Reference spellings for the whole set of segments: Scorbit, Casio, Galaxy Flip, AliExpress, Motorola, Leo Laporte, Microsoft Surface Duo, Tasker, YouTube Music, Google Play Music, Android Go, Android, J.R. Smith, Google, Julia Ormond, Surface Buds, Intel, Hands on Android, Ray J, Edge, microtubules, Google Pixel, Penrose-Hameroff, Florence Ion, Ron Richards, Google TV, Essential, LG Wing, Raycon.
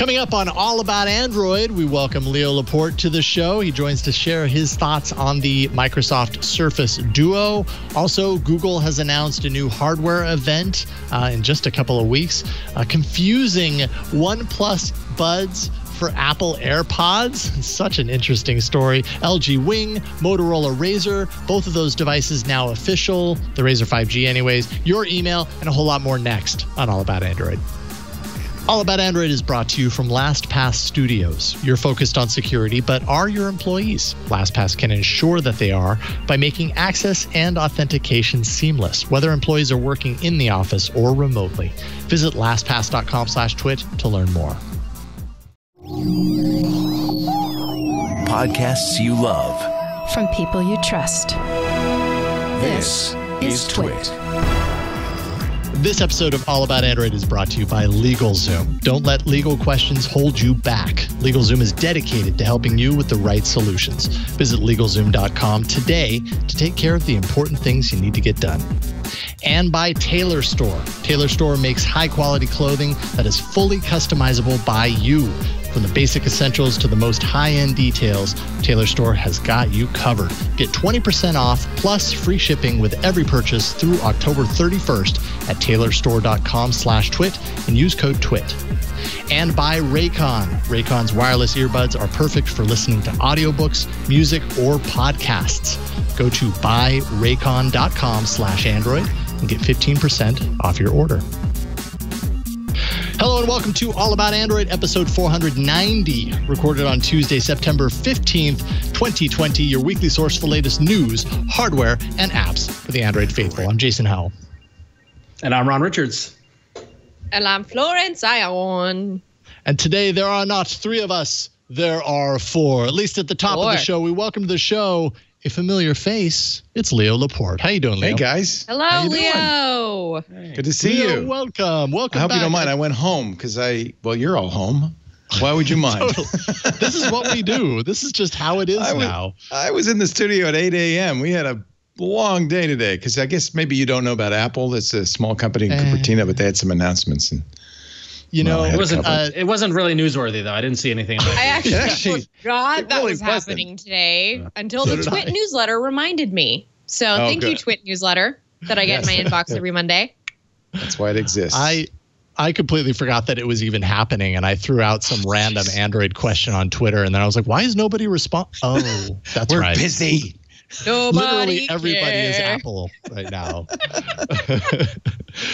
Coming up on All About Android, we welcome Leo Laporte to the show. He joins to share his thoughts on the Microsoft Surface Duo. Also, Google has announced a new hardware event in just a couple of weeks, confusing OnePlus Buds for Apple AirPods. Such an interesting story. LG Wing, Motorola Razr, both of those devices now official. The Razr 5G anyways. Your email and a whole lot more next on All About Android. All About Android is brought to you from LastPass Studios. You're focused on security, but are your employees? LastPass can ensure that they are by making access and authentication seamless, whether employees are working in the office or remotely. Visit LastPass.com/twit to learn more. Podcasts you love from people you trust. This is TWiT. This episode of All About Android is brought to you by LegalZoom. Don't let legal questions hold you back. LegalZoom is dedicated to helping you with the right solutions. Visit LegalZoom.com today to take care of the important things you need to get done. And by TailorStore. TailorStore makes high-quality clothing that is fully customizable by you. From the basic essentials to the most high-end details, TailorStore has got you covered. Get 20% off plus free shipping with every purchase through October 31st at tailorstore.com/twit and use code TWIT. And by Raycon. Raycon's wireless earbuds are perfect for listening to audiobooks, music, or podcasts. Go to buyraycon.com/android and get 15% off your order. Hello and welcome to All About Android, episode 490, recorded on Tuesday, September 15th, 2020, your weekly source for the latest news, hardware, and apps for the Android faithful. I'm Jason Howell. And I'm Ron Richards. And I'm Florence Ion. And today there are not three of us, there are four. At least at the top of the show, we welcome to the show a familiar face. It's Leo Laporte. How you doing, Leo? Hey, guys. Hello, Leo. Hey. Good to see you. Welcome. Welcome back. I hope you don't mind. I went home because well, you're all home. Why would you mind? Totally. This is what we do. This is just how it is now. I was in the studio at 8 a.m. We had a long day today because I guess maybe you don't know about Apple. It's a small company in Cupertino, but they had some announcements. And you know, it wasn't really newsworthy though. I didn't see anything about it. I actually forgot that really was happening today until the TWiT newsletter reminded me. So thank you, TWiT newsletter that I get in my inbox every Monday. That's why it exists. I completely forgot that it was even happening, and I threw out some random Android question on Twitter, and then I was like, why is nobody responding? Oh, that's We're right. We're busy. Nobody Literally everybody is Apple right now.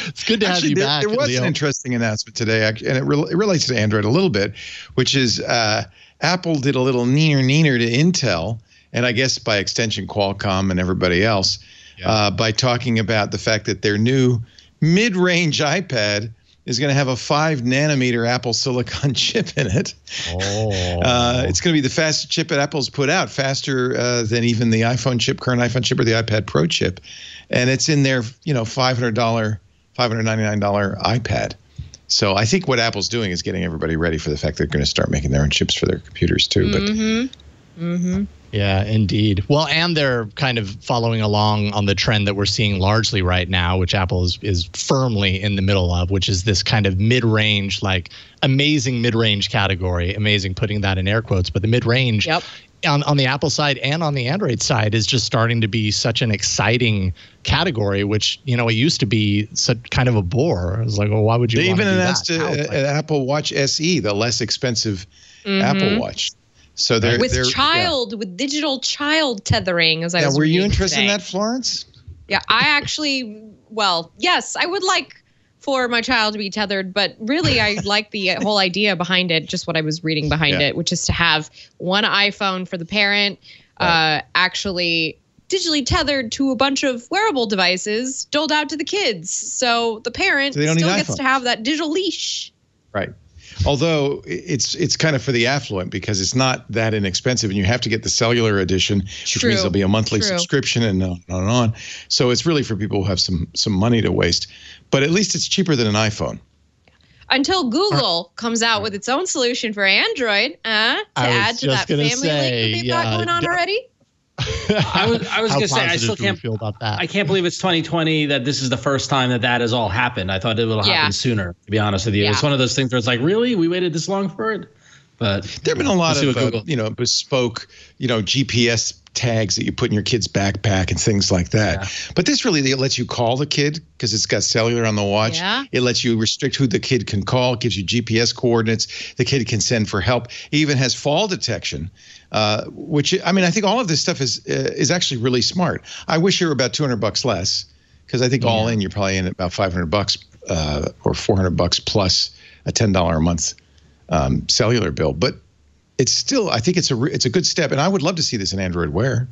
It's good to have you back. There was an interesting announcement today, and it relates to Android a little bit, which is Apple did a little neener to Intel, and I guess by extension Qualcomm and everybody else, by talking about the fact that their new mid-range iPad is going to have a 5-nanometer Apple silicon chip in it. Oh. It's going to be the fastest chip that Apple's put out, faster than even the iPhone chip, current iPhone chip, or the iPad Pro chip. And it's in their, you know, $500, $599 iPad. So I think what Apple's doing is getting everybody ready for the fact they're going to start making their own chips for their computers too. Mm-hmm. But yeah, indeed. Well, and they're kind of following along on the trend that we're seeing largely right now, which Apple is firmly in the middle of, which is this kind of mid-range, like amazing mid-range category. Amazing, putting that in air quotes, but the mid-range on the Apple side and on the Android side is just starting to be such an exciting category, which, you know, it used to be such kind of a bore. It was like, well, why would you want to do that? They even announced an Apple Watch SE, the less expensive Apple Watch. So with digital child tethering, as I was reading. Were you interested in that, Florence? Yeah, I actually, well, yes, I would like for my child to be tethered, but really I like the whole idea behind it, just what I was reading behind it, which is to have one iPhone for the parent, actually digitally tethered to a bunch of wearable devices doled out to the kids. So the parent still gets to have that digital leash. Right. Although it's kind of for the affluent because it's not that inexpensive and you have to get the cellular edition, which means there'll be a monthly subscription and on and on. So it's really for people who have some money to waste. But at least it's cheaper than an iPhone. Until Google comes out with its own solution for Android to add to that family link that they've got going on already. I was going to say, I still can't feel about that. I can't believe it's 2020 that this is the first time that that has all happened. I thought it would happen sooner, to be honest with you. Yeah. It's one of those things where it's like, really? We waited this long for it? But there've been a lot of bespoke, GPS tags that you put in your kid's backpack and things like that. Yeah. But this really, it lets you call the kid because it's got cellular on the watch. Yeah. It lets you restrict who the kid can call. It gives you GPS coordinates. The kid can send for help. It even has fall detection, which I mean, I think all of this stuff is actually really smart. I wish you were about $200 less because I think all in you're probably in about $500 or $400 plus a $10 a month cellular bill, but it's still, I think it's a good step, and I would love to see this in Android Wear.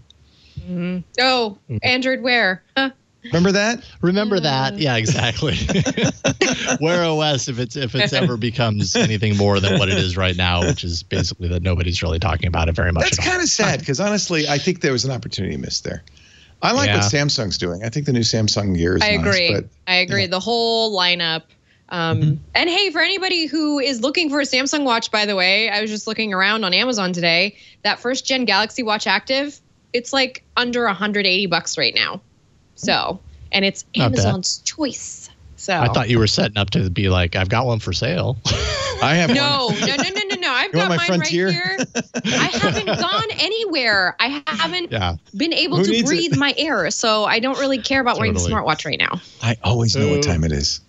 Mm-hmm. Oh, Android Wear. Huh. Remember that? Remember that? Yeah, exactly. Wear OS, if it's ever becomes anything more than what it is right now, which is basically that nobody's really talking about it very much. That's kind of sad because honestly, I think there was an opportunity missed there. I like what Samsung's doing. I think the new Samsung Gear is I agree. You know. The whole lineup. And hey, for anybody who is looking for a Samsung watch, by the way, I was just looking around on Amazon today, that first gen Galaxy Watch Active, it's like under $180 right now. So, and it's Amazon's choice. So I thought you were setting up to be like, I've got one for sale. I have one. No. I've got mine Frontier? Right here. I haven't gone anywhere. I haven't been able to breathe my air. So I don't really care about wearing a smartwatch right now. I always know what time it is.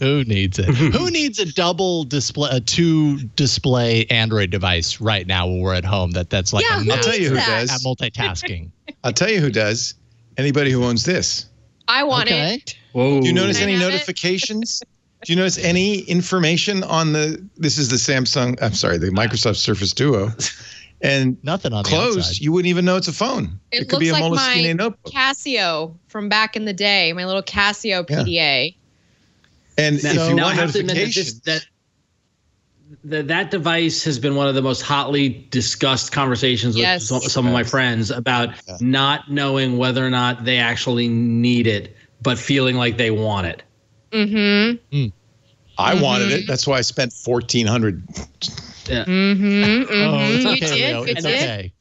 Who needs it? Who needs a double display, a two-display Android device right now when we're at home? That's like I'll tell you who does. Multitasking. I'll tell you who does. Anybody who owns this. I want it. Whoa. Do you notice any notifications? Do you notice any information on this is the Samsung, I'm sorry, the Microsoft Surface Duo. And nothing on closed, you wouldn't even know it's a phone. It could be a Moleskine notebook. Casio from back in the day, my little Casio PDA. And now, if you want notifications, that device has been one of the most hotly discussed conversations with some of my friends about not knowing whether or not they actually need it, but feeling like they want it. Mm-hmm. Mm. I wanted it. That's why I spent $1,400. Yeah. Mm-hmm. Oh, it's okay, Leo. It's okay.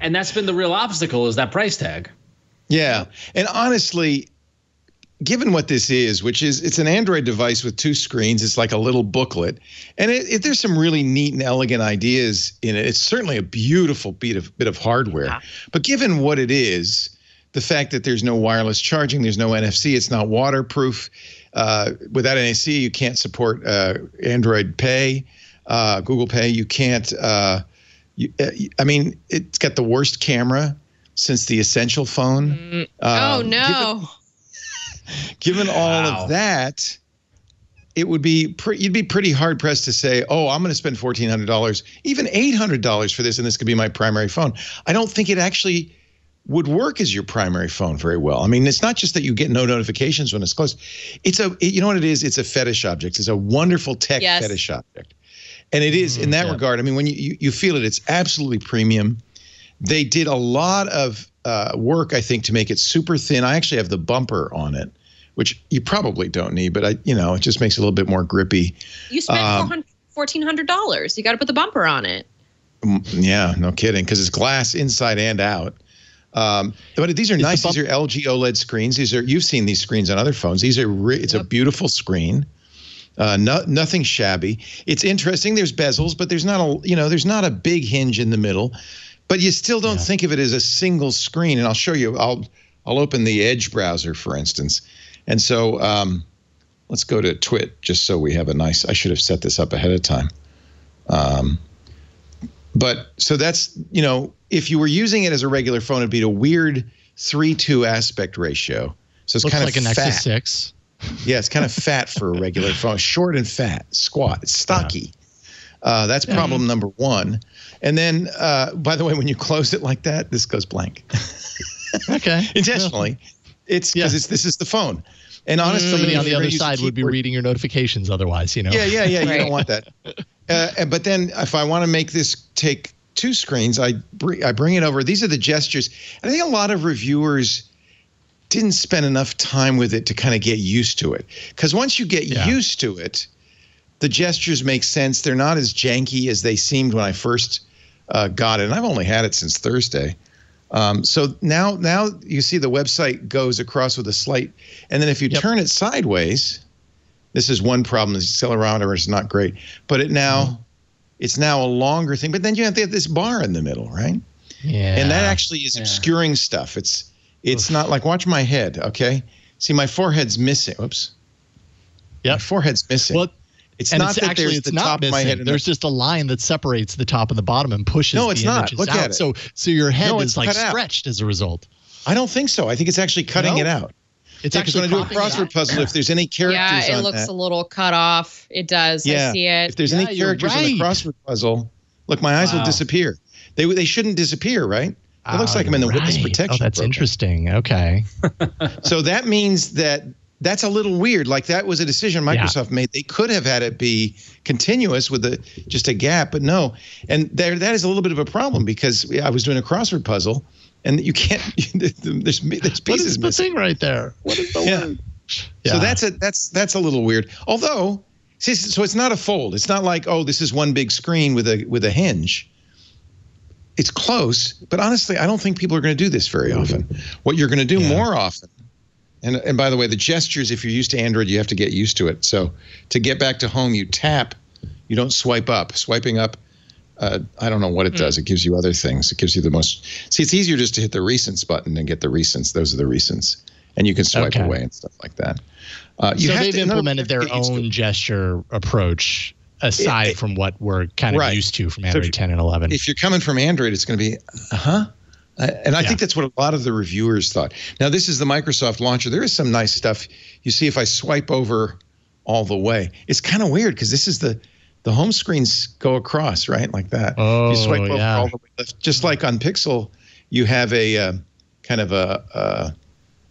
And that's been the real obstacle is that price tag. Yeah. And honestly, given what this is, which is it's an Android device with two screens, it's like a little booklet, and there's some really neat and elegant ideas in it. It's certainly a beautiful bit of hardware. Yeah. But given what it is, the fact that there's no wireless charging, there's no NFC, it's not waterproof. Without NFC, you can't support Android Pay, Google Pay. You can't. I mean, it's got the worst camera since the Essential phone. Oh no. Given all of that, it would be you'd be pretty hard pressed to say, "Oh, I'm going to spend $1,400, even $800 for this, and this could be my primary phone." I don't think it actually would work as your primary phone very well. I mean, it's not just that you get no notifications when it's closed. You know what it is? It's a fetish object. It's a wonderful tech fetish object, and it is in that regard. I mean, when you feel it, it's absolutely premium. They did a lot of work, I think, to make it super thin. I actually have the bumper on it, which you probably don't need, but it just makes it a little bit more grippy. You spent $1,400. You got to put the bumper on it. Yeah, no kidding, because it's glass inside and out. But these are nice. These are LG OLED screens. You've seen these screens on other phones. It's a beautiful screen. Nothing shabby. It's interesting. There's bezels, but there's not a big hinge in the middle. But you still don't think of it as a single screen. And I'll show you. I'll open the Edge browser, for instance. And so let's go to TWiT, just so we have a nice – I should have set this up ahead of time. But so that's – if you were using it as a regular phone, it'd be a weird 3:2 aspect ratio. So it's kind of fat. Looks like a Nexus 6. Yeah, it's kind of fat for a regular phone. Short and fat, squat, stocky. That's problem number one. And then, by the way, when you close it like that, this goes blank. Okay. Intentionally. It's because this is the phone. And honestly, somebody on the other side would be reading your notifications otherwise, Yeah. You don't want that. But then if I want to make this take two screens, I bring it over. These are the gestures. I think a lot of reviewers didn't spend enough time with it to kind of get used to it. Because once you get used to it, the gestures make sense. They're not as janky as they seemed when I first got it. And I've only had it since Thursday. So now you see the website goes across with a slight, and then if you turn it sideways, this is one problem. The accelerometer is not great, but it now it's now a longer thing. But then you have to have this bar in the middle, right? Yeah. And that actually is obscuring stuff. It's not like, watch my head, okay? See, my forehead's missing. Oops. Yeah, forehead's missing. Well, it's not that there's the top of my head. There's just a line that separates the top and the bottom and pushes the images out. No, it's not. Look at it. So your head is like stretched as a result. I don't think so. I think it's actually cutting it out. It's actually going to do a crossword puzzle. If there's any characters on that. Yeah, it looks a little cut off. It does. I see it. If there's any characters on the crossword puzzle, look, my eyes will disappear. They shouldn't disappear, right? It looks like I'm in the witness protection. Oh, that's interesting. Okay. So that means that. That's a little weird. Like, that was a decision Microsoft made. They could have had it be continuous with just a gap, but no. And that is a little bit of a problem, because I was doing a crossword puzzle, and you can't. there's pieces missing. What is the thing right there? What is the word? Yeah. So that's a little weird. Although, see, so it's not a fold. It's not like, oh, this is one big screen with a hinge. It's close, but honestly, I don't think people are going to do this very often. What you're going to do more often. And by the way, the gestures, if you're used to Android, you have to get used to it. So to get back to home, you tap, you don't swipe up. Swiping up, I don't know what it does. It gives you other things. It gives you the most. See, it's easier just to hit the recents button and get the recents. Those are the recents. And you can swipe away and stuff like that. So they've implemented their own gesture approach aside from what we're kind of used to from Android 10 and 11. If you're coming from Android, it's going to be, And I think that's what a lot of the reviewers thought. Now, this is the Microsoft launcher. There is some nice stuff. You see, if I swipe over all the way, it's kind of weird, because this is the home screens go across, right, like that. Oh, if you swipe over all the way left, just like on Pixel, you have a kind of a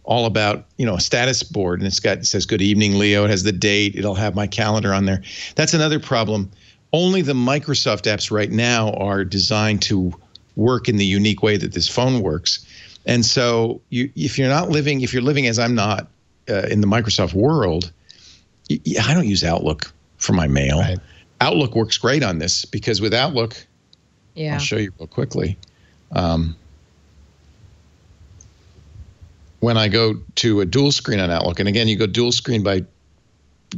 all about, a status board, and it says good evening, Leo. It has the date. It'll have my calendar on there. That's another problem. Only the Microsoft apps right now are designed to work in the unique way that this phone works. And so if you're living as I'm not in the Microsoft world, I don't use Outlook for my mail. Right. Outlook works great on this, because with Outlook, I'll show you real quickly. When I go to a dual screen on Outlook, and again, you go dual screen by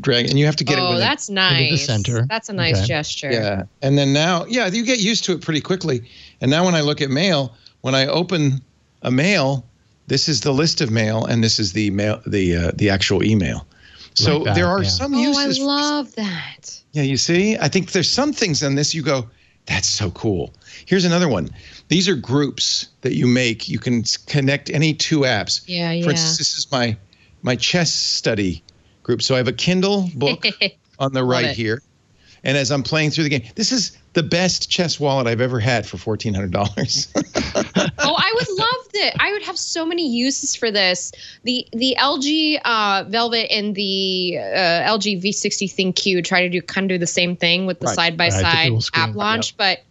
drag, and you have to get it that's nice. Into the center. That's a nice gesture. Yeah, and then now, you get used to it pretty quickly. And now when I look at mail, when I open a mail, this is the list of mail, and this is the mail, the actual email. So like that, there are some uses. Oh, I love that. Yeah, you see, I think there's some things in this you go, that's so cool. Here's another one. These are groups that you make. You can connect any two apps. Yeah. For instance, this is my chess study group. So I have a Kindle book on the right here. And as I'm playing through the game, this is the best chess wallet I've ever had for $1,400. Oh, I would love that. I would have so many uses for this. The LG Velvet and the LG V60 ThinQ try to do kind of the same thing with the side-by-side app launch. But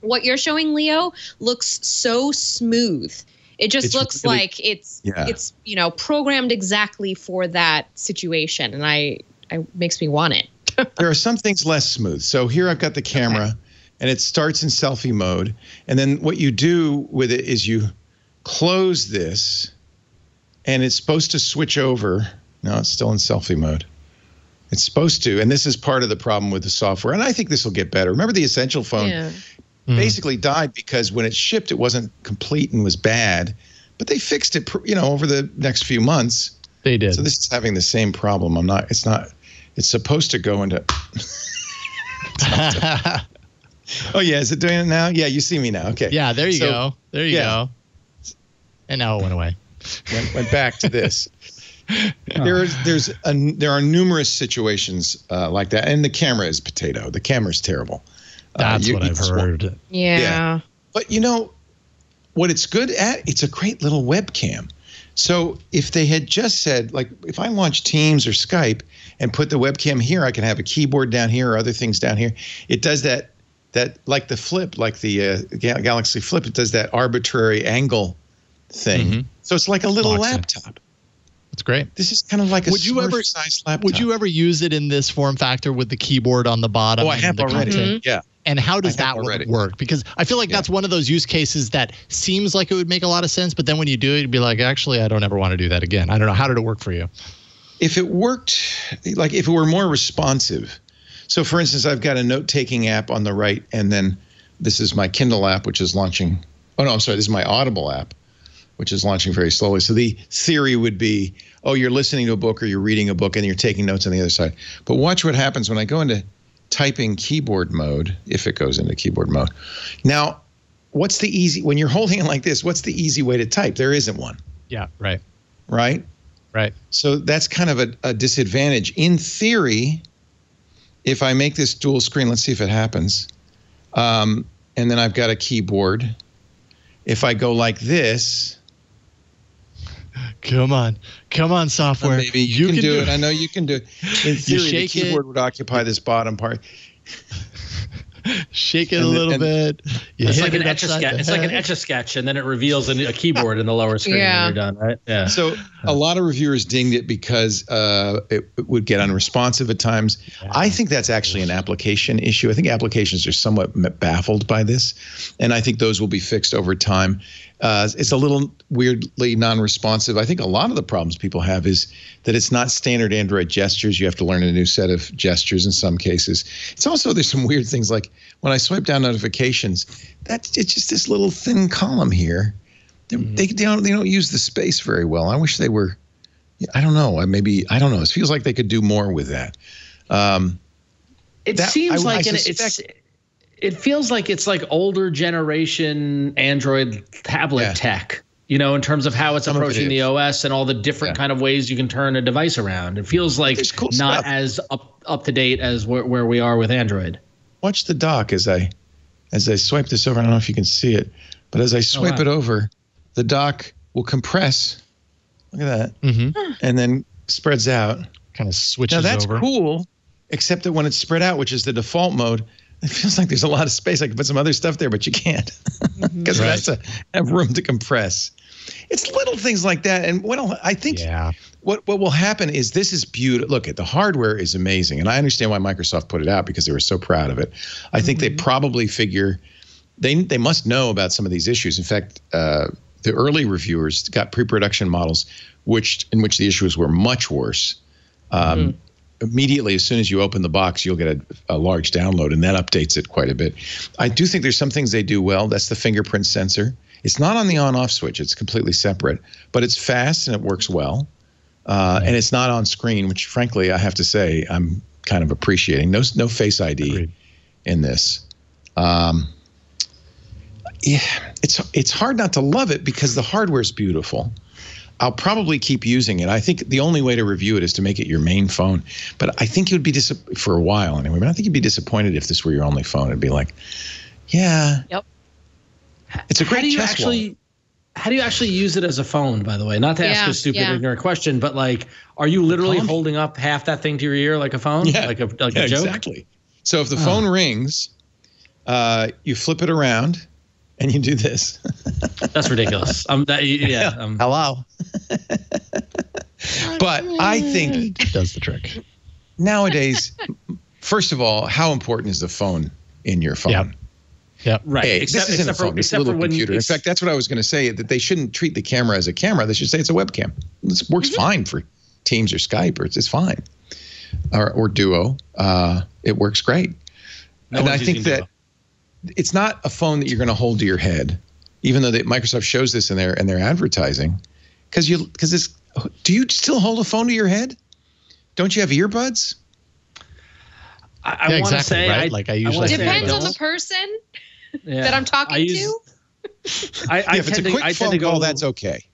what you're showing, Leo, looks so smooth. It just looks really, like it's programmed exactly for that situation, and it makes me want it. There are some things less smooth. So here I've got the camera, and it starts in selfie mode. And then what you do with it is you close this, and it's supposed to switch over. No, it's still in selfie mode. It's supposed to. And this is part of the problem with the software. And I think this will get better. Remember the Essential phone basically died because when it shipped, it wasn't complete and was bad. But they fixed it, over the next few months. They did. So this is having the same problem. It's supposed to go into. Is it doing it now? Yeah, you see me now. Okay. Yeah, there you go. There you go. And now it went away. Went back to this. There are numerous situations like that, and the camera is potato. The camera's terrible. That's what I've heard. Yeah. But what it's good at? It's a great little webcam. So if they had just said, like, if I launch Teams or Skype and put the webcam here, I can have a keyboard down here or other things down here. It does that like the Flip, like the Galaxy Flip, it does that arbitrary angle thing. So it's like a little laptop. It's great. This is kind of like a small-sized laptop. Would you ever use it in this form factor with the keyboard on the bottom? Oh, I have already. Mm-hmm. Yeah. And how does that work? Because I feel like that's one of those use cases that seems like it would make a lot of sense, but then when you do it, you'd be like, actually, I don't ever want to do that again. I don't know. How did it work for you? If it worked, like if it were more responsive. So, for instance, I've got a note-taking app on the right, and then this is my Kindle app, which is launching. Oh, no, I'm sorry. This is my Audible app, which is launching very slowly. So the theory would be, oh, you're listening to a book or you're reading a book and you're taking notes on the other side. But watch what happens when I go into typing keyboard mode, if it goes into keyboard mode. Now, what's the easy – when you're holding it like this, what's the easy way to type? There isn't one. Yeah, right. Right? Right. So that's kind of a disadvantage. In theory, if I make this dual screen, let's see if it happens. And then I've got a keyboard. If I go like this. Come on. Come on, software. Maybe you can do it. I know you can do it. In theory, the keyboard would occupy this bottom part. Shake it a little bit. It's like an Etch-a-Sketch, and then it reveals a keyboard in the lower screen when you're done, right? Yeah. So a lot of reviewers dinged it because it would get unresponsive at times. Yeah. I think that's actually an application issue. I think applications are somewhat baffled by this, and I think those will be fixed over time. It's a little weirdly non-responsive. I think a lot of the problems people have is that it's not standard Android gestures. You have to learn a new set of gestures in some cases. It's also, there's some weird things like when I swipe down notifications, it's just this little thin column here. They don't use the space very well. I wish they were, I don't know, maybe, I don't know. It feels like they could do more with that. It feels like it's like older generation Android tablet tech, you know, in terms of how it's approaching the OS and all the different kind of ways you can turn a device around. It feels like not as up to date as where we are with Android. Watch the dock as I swipe this over. I don't know if you can see it, but as I swipe it over, the dock will compress. Look at that. Mm-hmm. And then spreads out. Kind of switches over. Now that's cool, except that when it's spread out, which is the default mode, it feels like there's a lot of space. I could put some other stuff there, but you can't because it has to have room to compress. It's little things like that. And what will happen is this is beautiful. Look, the hardware is amazing. And I understand why Microsoft put it out because they were so proud of it. I think they probably figure they must know about some of these issues. In fact, the early reviewers got pre-production models in which the issues were much worse. Immediately, as soon as you open the box, you'll get a large download, and that updates it quite a bit. I do think there's some things they do well. That's the fingerprint sensor. It's not on the on-off switch. It's completely separate, but it's fast and it works well. And it's not on screen, which, frankly, I have to say I'm kind of appreciating. No Face ID in this. It's hard not to love it because the hardware's beautiful. I'll probably keep using it. I think the only way to review it is to make it your main phone. But I think you'd be disappointed for a while anyway. But I think you'd be disappointed if this were your only phone. It'd be like, yeah. Yep. It's a great chess wall. How do you actually use it as a phone, by the way? Not to ask a stupid, ignorant question, but like, are you literally holding up half that thing to your ear like a phone? Yeah. Like a joke? Exactly. So if the phone rings, you flip it around. And you do this. That's ridiculous. Hello. But I think it does the trick. Nowadays, first of all, how important is the phone in your phone? Yeah. Yep. Right. Hey, except for a little computer. In fact, that's what I was going to say, that they shouldn't treat the camera as a camera. They should say it's a webcam. This works fine for Teams or Skype, or it's fine. Or Duo. It works great. No, and I think that it's not a phone that you're going to hold to your head, even though Microsoft shows this in their advertising, because it's. Do you still hold a phone to your head? Don't you have earbuds? Depends on the person that I'm talking to. If it's a quick phone call, that's okay.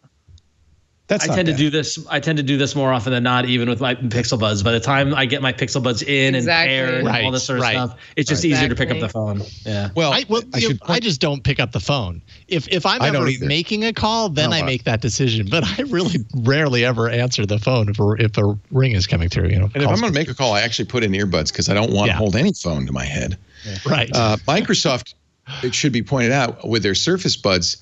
I tend to do this more often than not, even with my Pixel Buds. By the time I get my Pixel Buds in and paired and all this sort of stuff, it's just easier to pick up the phone. Yeah. Well, I just don't pick up the phone. If I'm ever making a call, then I make that decision. But I really rarely ever answer the phone if a ring is coming through. You know. And if I'm going to make a call, I actually put in earbuds because I don't want to hold any phone to my head. Yeah. Right. Microsoft, it should be pointed out, with their Surface Buds,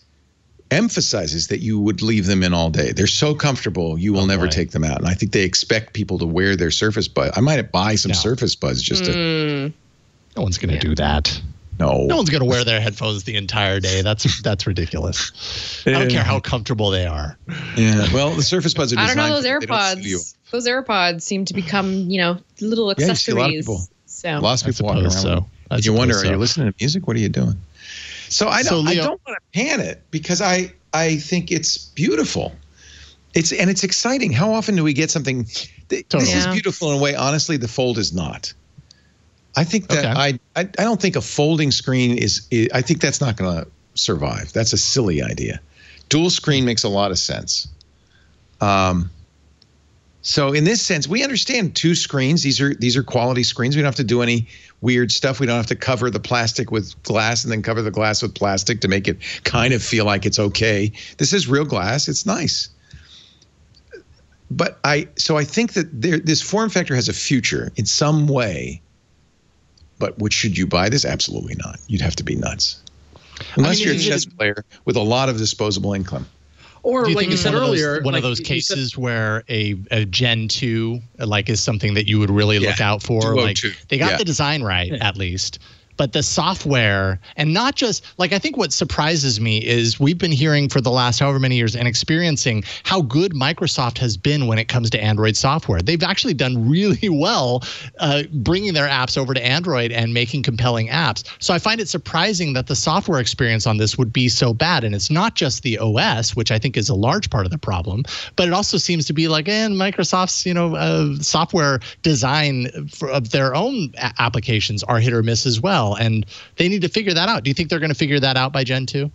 emphasizes that you would leave them in all day. They're so comfortable, you will never take them out. And I think they expect people to wear their Surface Buds. I might buy some Surface Buds just to... No one's going to do that. No. No one's going to wear their headphones the entire day. That's ridiculous. I don't care how comfortable they are. Yeah. Well, the Surface Buds are designed... I don't know, those AirPods. Those AirPods seem to become, you know, little accessories. Yeah, you see a lot of people. So. Lots of people walking around. You wonder, are you listening to music? What are you doing? So I don't want to pan it because I think it's beautiful. And it's exciting. How often do we get something? This is beautiful in a way. Honestly, the Fold is not. I think that I don't think a folding screen is I think that's not going to survive. That's a silly idea. Dual screen makes a lot of sense. So in this sense, we understand two screens. These are quality screens. We don't have to do any weird stuff. We don't have to cover the plastic with glass and then cover the glass with plastic to make it kind of feel like it's okay. This is real glass. It's nice. But I think that this form factor has a future in some way. But should you buy this? Absolutely not. You'd have to be nuts. Unless you're a chess player with a lot of disposable income. Or like you said earlier, one of those cases where a Gen 2 like is something that you would really look out for. Like they got the design right at least, but the software and not just like I think what surprises me is we've been hearing for the last however many years and experiencing how good Microsoft has been when it comes to Android software. They've actually done really well bringing their apps over to Android and making compelling apps. So I find it surprising that the software experience on this would be so bad. And it's not just the OS, which I think is a large part of the problem, but it also seems to be like Microsoft's software design of their own applications are hit or miss as well. And they need to figure that out. Do you think they're going to figure that out by Gen 2?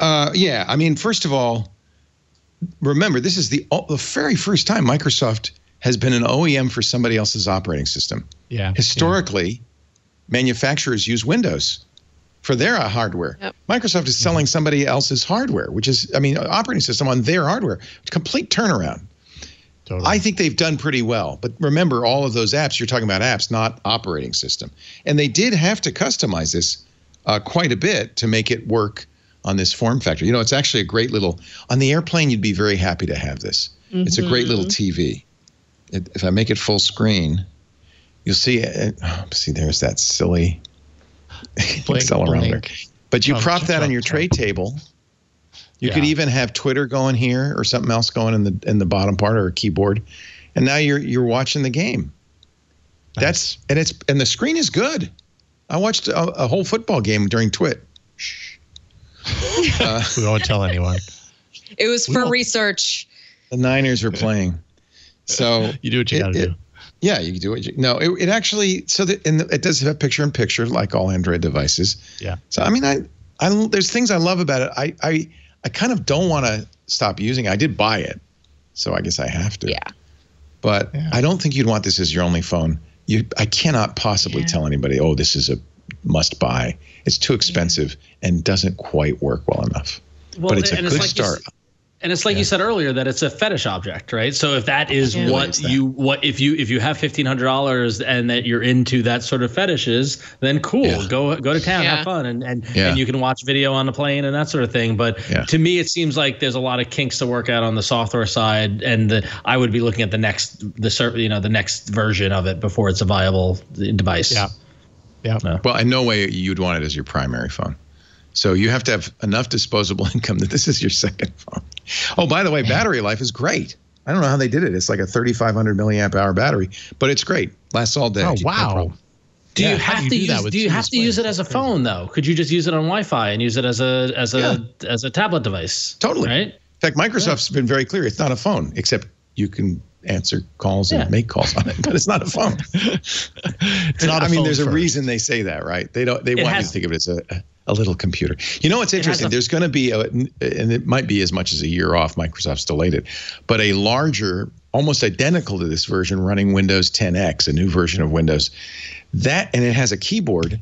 Yeah. I mean, first of all, remember, this is the very first time Microsoft has been an OEM for somebody else's operating system. Yeah. Historically, manufacturers use Windows for their hardware. Yep. Microsoft is selling somebody else's hardware, which is, operating system on their hardware. Complete turnaround. Totally. I think they've done pretty well. But remember, all of those apps, you're talking about apps, not operating system. And they did have to customize this quite a bit to make it work on this form factor. You know, it's actually a great little – on the airplane, you'd be very happy to have this. Mm-hmm. It's a great little TV. If I make it full screen, you'll see – there's that silly accelerometer. But you prop that on your tray table. You could even have Twitter going here or something else going in the bottom part or a keyboard. And now you're watching the game. Nice. And the screen is good. I watched a whole football game during TWiT. Shh. We won't tell anyone. It was for research. The Niners were playing. So you do what you got to do. Yeah, you can do it. No, it actually it does have picture in picture like all Android devices. Yeah. So I there's things I love about it. I kind of don't want to stop using it. I did buy it, so I guess I have to. Yeah. But I don't think you'd want this as your only phone. I cannot possibly tell anybody, oh, this is a must-buy. It's too expensive and doesn't quite work well enough. Well, but it's a good start. And it's like you said earlier that it's a fetish object, right? So if that is if you have $1,500 and that you're into that sort of fetishes, then cool, go to town, have fun, and you can watch video on the plane and that sort of thing. But to me, it seems like there's a lot of kinks to work out on the software side, and I would be looking at the next version of it before it's a viable device. Yeah, yeah. No. Well, in no way you'd want it as your primary phone. So you have to have enough disposable income that this is your second phone. Oh, by the way, battery life is great. I don't know how they did it. It's like a 3,500 milliamp hour battery, but it's great. Lasts all day. Oh, wow. Do you have to use it as a phone though? Could you just use it on Wi-Fi and use it as a tablet device? Totally. Right? In fact, Microsoft's been very clear. It's not a phone, except you can answer calls and make calls on it, but it's not a phone. There's a reason they say that, right? They want you to think of it as a little computer. You know what's interesting? There's going to be, and it might be as much as a year off, Microsoft's delayed it, but a larger, almost identical to this version running Windows 10X, a new version of Windows. And it has a keyboard,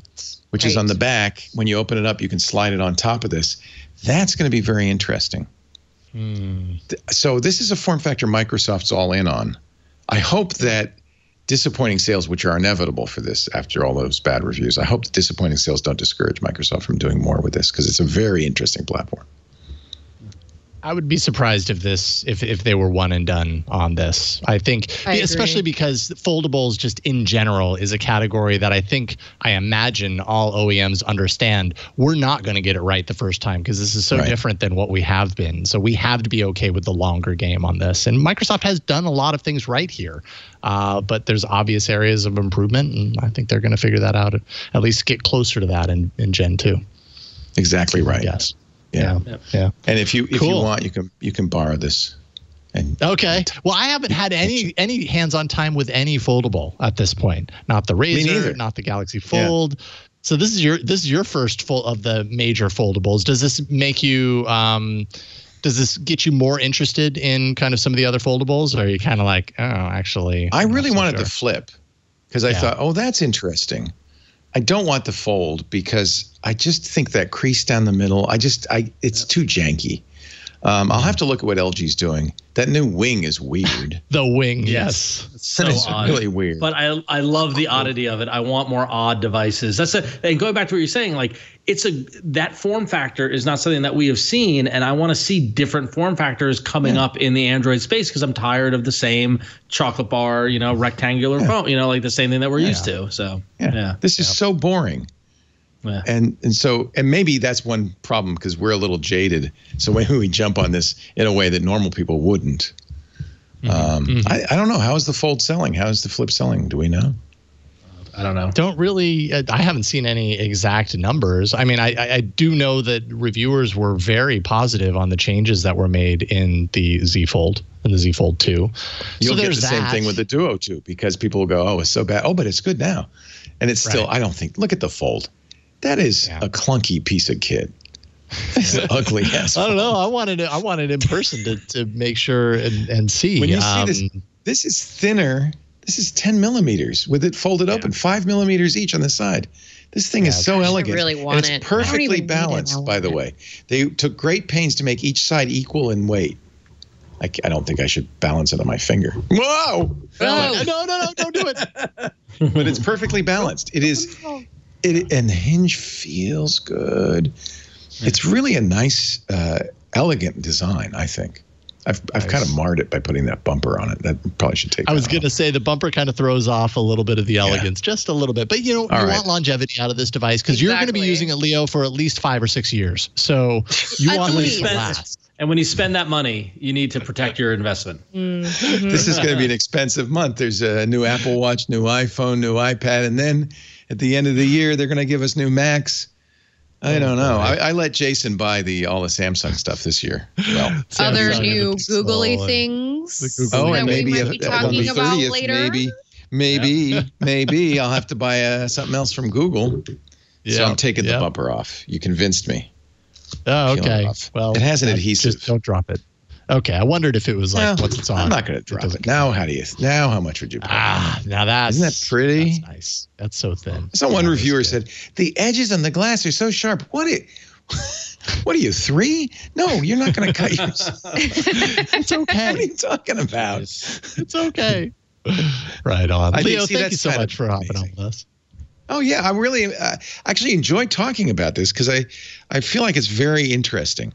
which is on the back. When you open it up, you can slide it on top of this. That's going to be very interesting. Mm. So this is a form factor Microsoft's all in on. I hope that disappointing sales, which are inevitable for this after all those bad reviews, I hope the disappointing sales don't discourage Microsoft from doing more with this because it's a very interesting platform. I would be surprised if this, if they were one and done on this. I think, especially because foldables just in general is a category that I think, I imagine all OEMs understand we're not going to get it right the first time because this is so different than what we have been. So we have to be okay with the longer game on this. And Microsoft has done a lot of things right here, but there's obvious areas of improvement. And I think they're going to figure that out, at least get closer to that in Gen 2. Exactly right. Yes. Yeah. Yeah. And if you want, you can borrow this. And okay. Well, I haven't had any hands-on time with any foldable at this point. Not the Razr, not the Galaxy Fold. Yeah. So this is your first full of the major foldables. Does this make you does this get you more interested in kind of some of the other foldables? Or are you kind of like, oh, actually I really wanted the Flip because I thought, oh, that's interesting. I don't want the Fold because I just think that crease down the middle, it's too janky. I'll have to look at what LG's doing. That new Wing is weird. The Wing, yes. It's so odd. Really weird. But I love the oddity of it. I want more odd devices. And going back to what you're saying, like that form factor is not something that we have seen, and I want to see different form factors coming up in the Android space because I'm tired of the same chocolate bar, rectangular phone, like the same thing that we're used to. So this is so boring. Yeah. And maybe that's one problem because we're a little jaded. So maybe we jump on this in a way that normal people wouldn't. I don't know. How is the Fold selling? How is the Flip selling? Do we know? I don't know. Don't really. I haven't seen any exact numbers. I mean, I do know that reviewers were very positive on the changes that were made in the Z Fold and the Z Fold 2. You'll get the same thing with the Duo too, because people will go, "Oh, it's so bad. Oh, but it's good now." And it's still. I don't think. Look at the Fold. That is a clunky piece of kit. It's an ugly ass. I don't know. I wanted in person to make sure and see. When you see this is thinner. This is 10 millimeters with it folded open, 5 millimeters each on the side. This thing is so elegant. I really want it. It's perfectly balanced, by the way. They took great pains to make each side equal in weight. I don't think I should balance it on my finger. Whoa! No, don't do it. But it's perfectly balanced. It is. And the hinge feels good. It's really a nice, elegant design, I think. I've kind of marred it by putting that bumper on it. That probably should take. I was going to say the bumper kind of throws off a little bit of the elegance, just a little bit. But you want longevity out of this device because you're going to be using a Leo for at least 5 or 6 years. So you want it to last. And when you spend that money, you need to protect your investment. Mm-hmm. This is going to be an expensive month. There's a new Apple Watch, new iPhone, new iPad, and then at the end of the year, they're going to give us new Macs. I don't know. I let Jason buy all the Samsung stuff this year. Well, other new Googly things. Google and maybe we might be talking about later. Maybe I'll have to buy something else from Google. Yeah. So I'm taking the bumper off. You convinced me. Oh, okay. Well, it has an adhesive. Just don't drop it. Okay, I wondered if it was like what's it's on. I'm not going to drop it. Now, how much would you pay? Now isn't that pretty? That's nice. That's so thin. One reviewer said the edges on the glass are so sharp. What are you, 3? No, you're not going to cut yourself. It's okay. What are you talking about? It's okay. Right on, Leo. Thank you so much for hopping on with us. Oh yeah, I really actually enjoy talking about this because I feel like it's very interesting.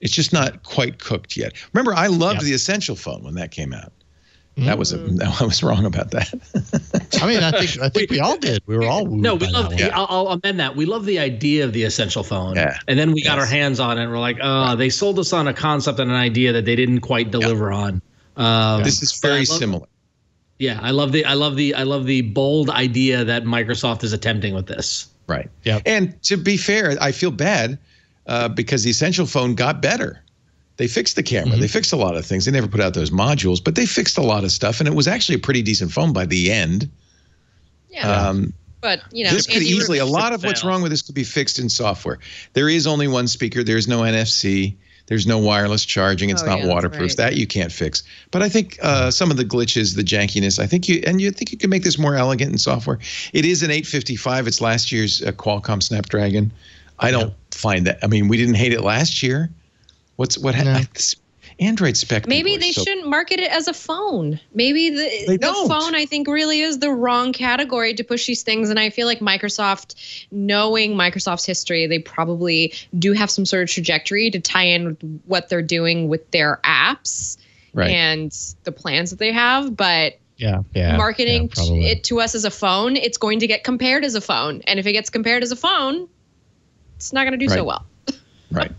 It's just not quite cooked yet. Remember, I loved the Essential phone when that came out. No, I was wrong about that. I mean, I think we all did. We were all wooed. No, we love. I'll amend that. We love the idea of the Essential phone. Yeah. And then we got our hands on it, and we're like, they sold us on a concept and an idea that they didn't quite deliver on. This is very similar. Yeah, I love the bold idea that Microsoft is attempting with this. Right. Yeah. And to be fair, I feel bad. Because the Essential phone got better. They fixed the camera. They fixed a lot of things. They never put out those modules, but they fixed a lot of stuff. And it was actually a pretty decent phone by the end. Yeah. But, this could easily, a lot of what's wrong with this could be fixed in software. There is only one speaker. There's no NFC. There's no wireless charging. It's not waterproof. That you can't fix. But I think some of the glitches, the jankiness, I think you can make this more elegant in software. It is an 855. It's last year's Qualcomm Snapdragon. I don't find that. I mean, we didn't hate it last year. What's what? No. Android spec. Maybe they shouldn't market it as a phone. Maybe the phone, I think, really is the wrong category to push these things. And I feel like Microsoft, knowing Microsoft's history, they probably do have some sort of trajectory to tie in with what they're doing with their apps and the plans that they have. But marketing it to us as a phone, it's going to get compared as a phone. And if it gets compared as a phone, it's not going to do so well. Right.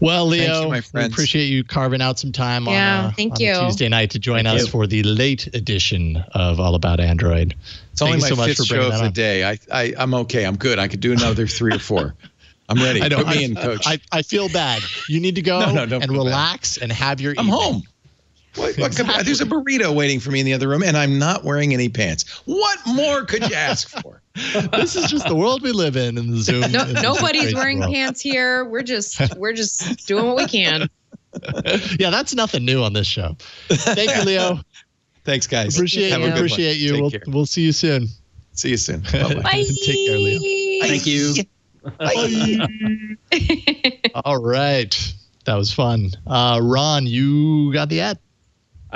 Well, Leo, you, we appreciate you carving out some time on a Tuesday night to join us for the late edition of All About Android. It's only my fifth show of the day. I'm okay. I'm good. I could do another 3 or 4. I'm ready. Put me in, Coach. I feel bad. You need to go and relax and have your evening. I'm home. What, there's a burrito waiting for me in the other room, and I'm not wearing any pants. What more could you ask for? This is just the world we live in the Zoom. No, nobody's wearing pants here. We're just doing what we can. Yeah, that's nothing new on this show. Thank you, Leo. Thanks, guys. Appreciate you. We'll see you soon. See you soon. Bye. Bye. Take care, Leo. Thank you. Bye. All right. That was fun. Ron, you got the ad.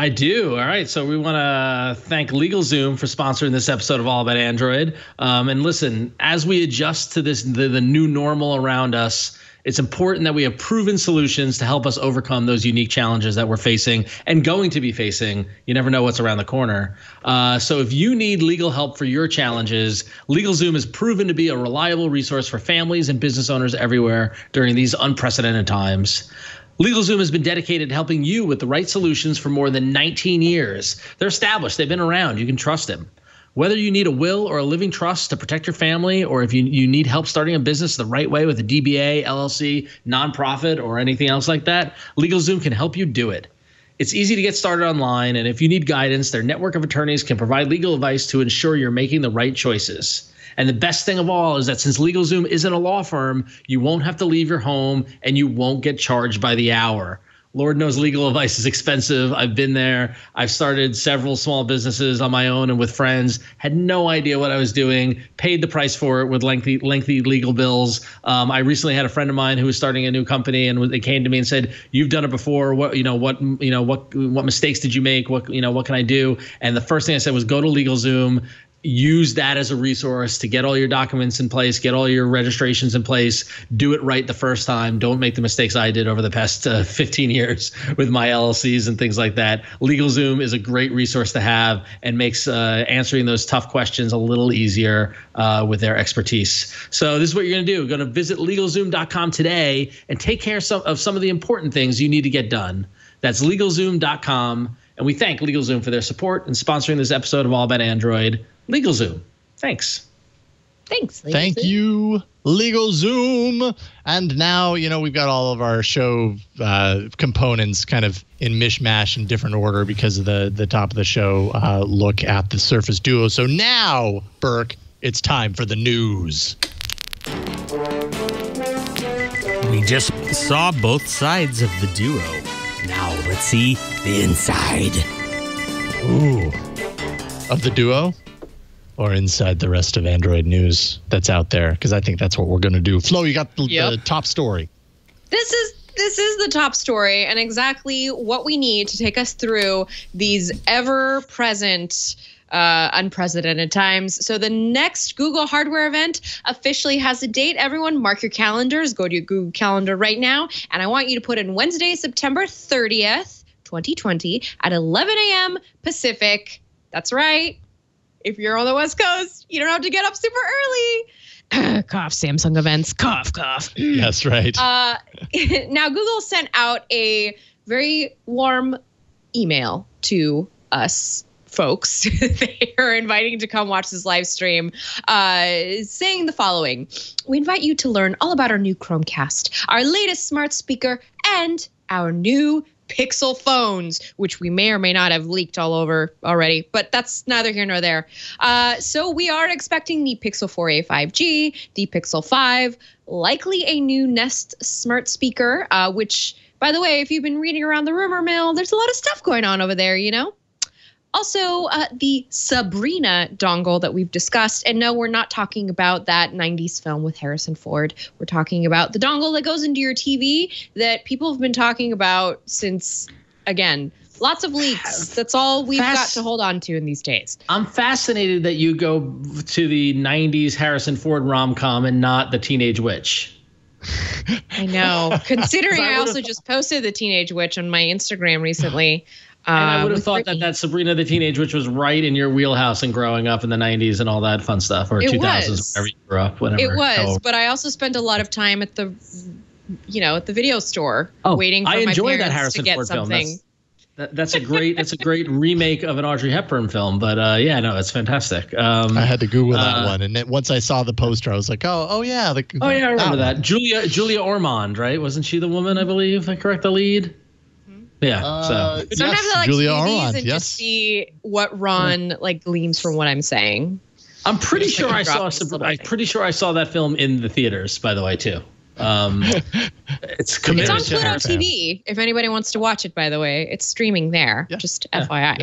I do. All right. So we want to thank LegalZoom for sponsoring this episode of All About Android. And listen, as we adjust to this, the new normal around us, it's important that we have proven solutions to help us overcome those unique challenges that we're facing and going to be facing. You never know what's around the corner. So if you need legal help for your challenges, LegalZoom has proven to be a reliable resource for families and business owners everywhere during these unprecedented times. LegalZoom has been dedicated to helping you with the right solutions for more than 19 years. They're established. They've been around. You can trust them. Whether you need a will or a living trust to protect your family, or if you need help starting a business the right way with a DBA, LLC, nonprofit, or anything else like that, LegalZoom can help you do it. It's easy to get started online, and if you need guidance, their network of attorneys can provide legal advice to ensure you're making the right choices. And the best thing of all is that since LegalZoom isn't a law firm, you won't have to leave your home and you won't get charged by the hour. Lord knows legal advice is expensive. I've been there. I've started several small businesses on my own and with friends, had no idea what I was doing, paid the price for it with lengthy legal bills. I recently had a friend of mine who was starting a new company, and they came to me and said, "You've done it before. What mistakes did you make? What can I do?" And the first thing I said was go to LegalZoom. Use that as a resource to get all your documents in place, get all your registrations in place, do it right the first time. Don't make the mistakes I did over the past 15 years with my LLCs and things like that. LegalZoom is a great resource to have and makes answering those tough questions a little easier with their expertise. So this is what you're going to do. You're going to visit LegalZoom.com today and take care of some of the important things you need to get done. That's LegalZoom.com. And we thank LegalZoom for their support and sponsoring this episode of All About Android. LegalZoom. Thanks. LegalZoom. Thank you, LegalZoom. And now, we've got all of our show components kind of in mishmash in different order because of the top of the show look at the Surface Duo. So now, Burke, it's time for the news. We just saw both sides of the Duo. Now let's see the inside. Ooh. Of the Duo? Or inside the rest of Android news that's out there, because I think that's what we're going to do. Flo, you got the top story. This is the top story, and exactly what we need to take us through these ever-present unprecedented times. So the next Google hardware event officially has a date. Everyone, mark your calendars. Go to your Google Calendar right now, and I want you to put in Wednesday, September 30th, 2020, at 11 a.m. Pacific. That's right. If you're on the West Coast, you don't have to get up super early. Cough, Samsung events. Cough, cough. That's right. Now, Google sent out a very warm email to us folks they are inviting to come watch this live stream, saying the following. We invite you to learn all about our new Chromecast, our latest smart speaker, and our new Pixel phones, which we may or may not have leaked all over already, but that's neither here nor there. So we are expecting the Pixel 4a 5G, the Pixel 5, likely a new Nest smart speaker, which, by the way, if you've been reading around the rumor mill, there's a lot of stuff going on over there, Also, the Sabrina dongle that we've discussed. And no, we're not talking about that 90s film with Harrison Ford. We're talking about the dongle that goes into your TV that people have been talking about since, again, lots of leaks. That's all we've got to hold on to in these days. I'm fascinated that you go to the 90s Harrison Ford rom-com and not the Teenage Witch. I know. Considering I also just posted the Teenage Witch on my Instagram recently. And I would have thought that Sabrina the Teenage Witch was right in your wheelhouse and growing up in the 90s and all that fun stuff, or 2000s, whenever you grew up. Whatever. It was, but I also spent a lot of time at the, you know, at the video store waiting for my parents to get something. That's a great remake of an Audrey Hepburn film. But yeah, no, it's fantastic. I had to Google that one. And once I saw the poster, I was like, oh, yeah. I remember that. Julia Ormond, right? Wasn't she the woman, I believe, that correct the lead? Mm-hmm. Yeah. Sometimes I like Julia Ormond, just see what Ron like gleams from what I'm saying. I'm pretty sure I saw that film in the theaters, by the way, too. It's on Pluto TV if anybody wants to watch it, by the way. It's streaming there, FYI.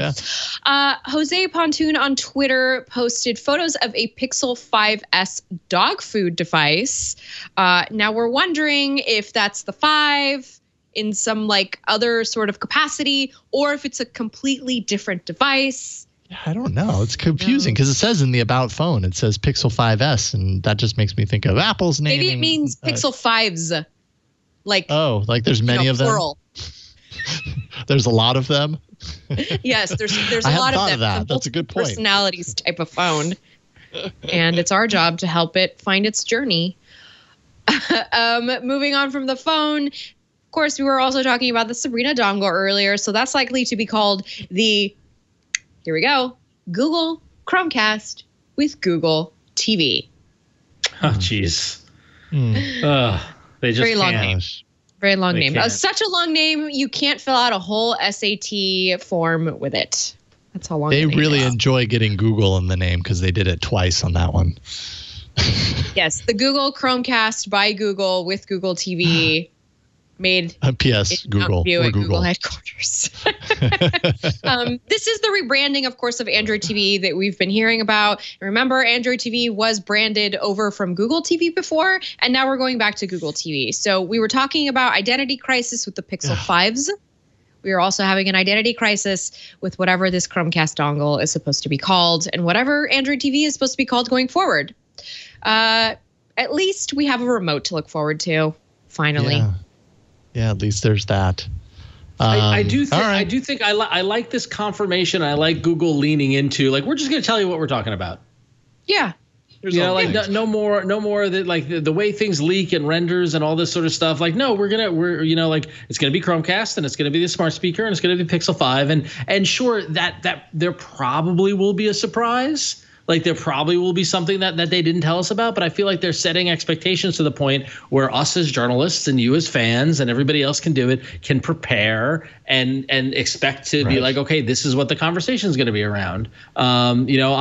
Yeah. Jose Pontoon on Twitter posted photos of a Pixel 5S dog food device. Now we're wondering if that's the 5 in some like other sort of capacity or if it's a completely different device. I don't know. It's confusing because it says in the About phone, it says Pixel 5S, and that just makes me think of Apple's name. Maybe it means Pixel 5s. Like, like there's many of them? Plural. There's a lot of them? Yes, there's a lot of them. That's a good point. Personalities type of phone. And it's our job to help it find its journey. Moving on from the phone, of course, we were also talking about the Sabrina dongle earlier, so that's likely to be called the... Here we go. Google Chromecast with Google TV. Oh, jeez. They just Very long name. Such a long name. You can't fill out a whole SAT form with it. That's how long they really enjoy getting Google in the name because they did it twice on that one. Yes. The Google Chromecast by Google with Google TV. Made a PS Google at Google headquarters. This is the rebranding, of course, of Android TV that we've been hearing about. And remember, Android TV was branded over from Google TV before, and now we're going back to Google TV. So we were talking about identity crisis with the Pixel 5s. We are also having an identity crisis with whatever this Chromecast dongle is supposed to be called and whatever Android TV is supposed to be called going forward. At least we have a remote to look forward to, finally. Yeah. Yeah, at least there's that. I like this confirmation. I like Google leaning into like we're just going to tell you what we're talking about. Yeah. You know, like no more that like the way things leak and renders and all this sort of stuff. Like, no, we're you know, like it's going to be Chromecast and it's going to be the smart speaker and it's going to be Pixel 5 and sure that there probably will be a surprise. Like there probably will be something that they didn't tell us about, but I feel like they're setting expectations to the point where us as journalists and you as fans and everybody else can do it, can prepare and expect to be like, okay, this is what the conversation is going to be around. You know,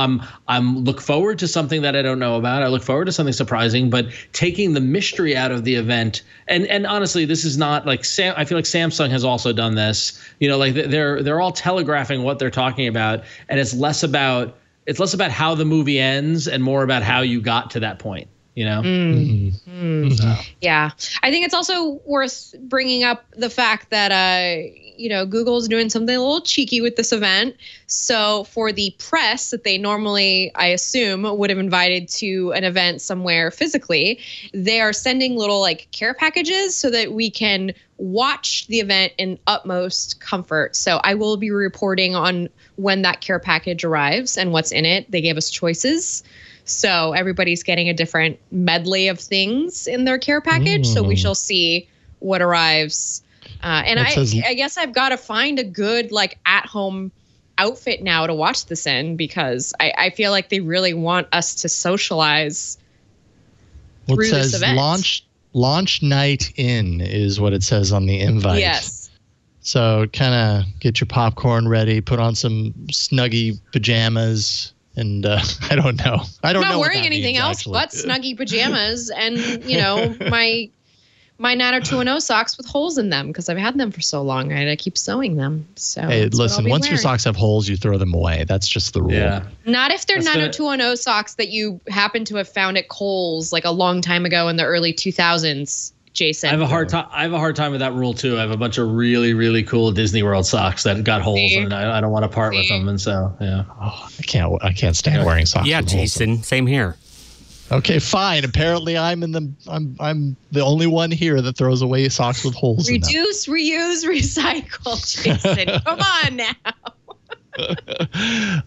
I'm look forward to something that I don't know about. I look forward to something surprising, but taking the mystery out of the event. And honestly, this is not like I feel like Samsung has also done this. You know, like they're all telegraphing what they're talking about, and it's less about. It's less about how the movie ends and more about how you got to that point, you know? So. Yeah. I think it's also worth bringing up the fact that, you know, Google's doing something a little cheeky with this event. So for the press that they normally, I assume, would have invited to an event somewhere physically, they are sending little like care packages so that we can watch the event in utmost comfort. So I will be reporting on when that care package arrives and what's in it. They gave us choices. So everybody's getting a different medley of things in their care package. So we shall see what arrives. And I guess I've got to find a good like at-home outfit now to watch this in because I feel like they really want us to socialize through this event. Launch night in is what it says on the invite. Yes. So kind of get your popcorn ready, put on some snuggy pajamas, and I don't know. I don't know. I'm not wearing anything else but snuggy pajamas and, you know, my my 90210 socks with holes in them because I've had them for so long, right? I keep sewing them. So hey, listen, once your socks have holes, you throw them away. That's just the rule. Yeah. Not if they're 90210 socks that you happen to have found at Kohl's like a long time ago in the early 2000s. Jason, I have a hard time with that rule too. I have a bunch of really, really cool Disney World socks that got holes, and I don't want to part with them. And so, yeah, oh, I can't stand wearing socks. Yeah, Jason, same here. Okay, fine. Apparently, I'm the only one here that throws away socks with holes. Reduce, reuse, recycle, Jason. Come on now.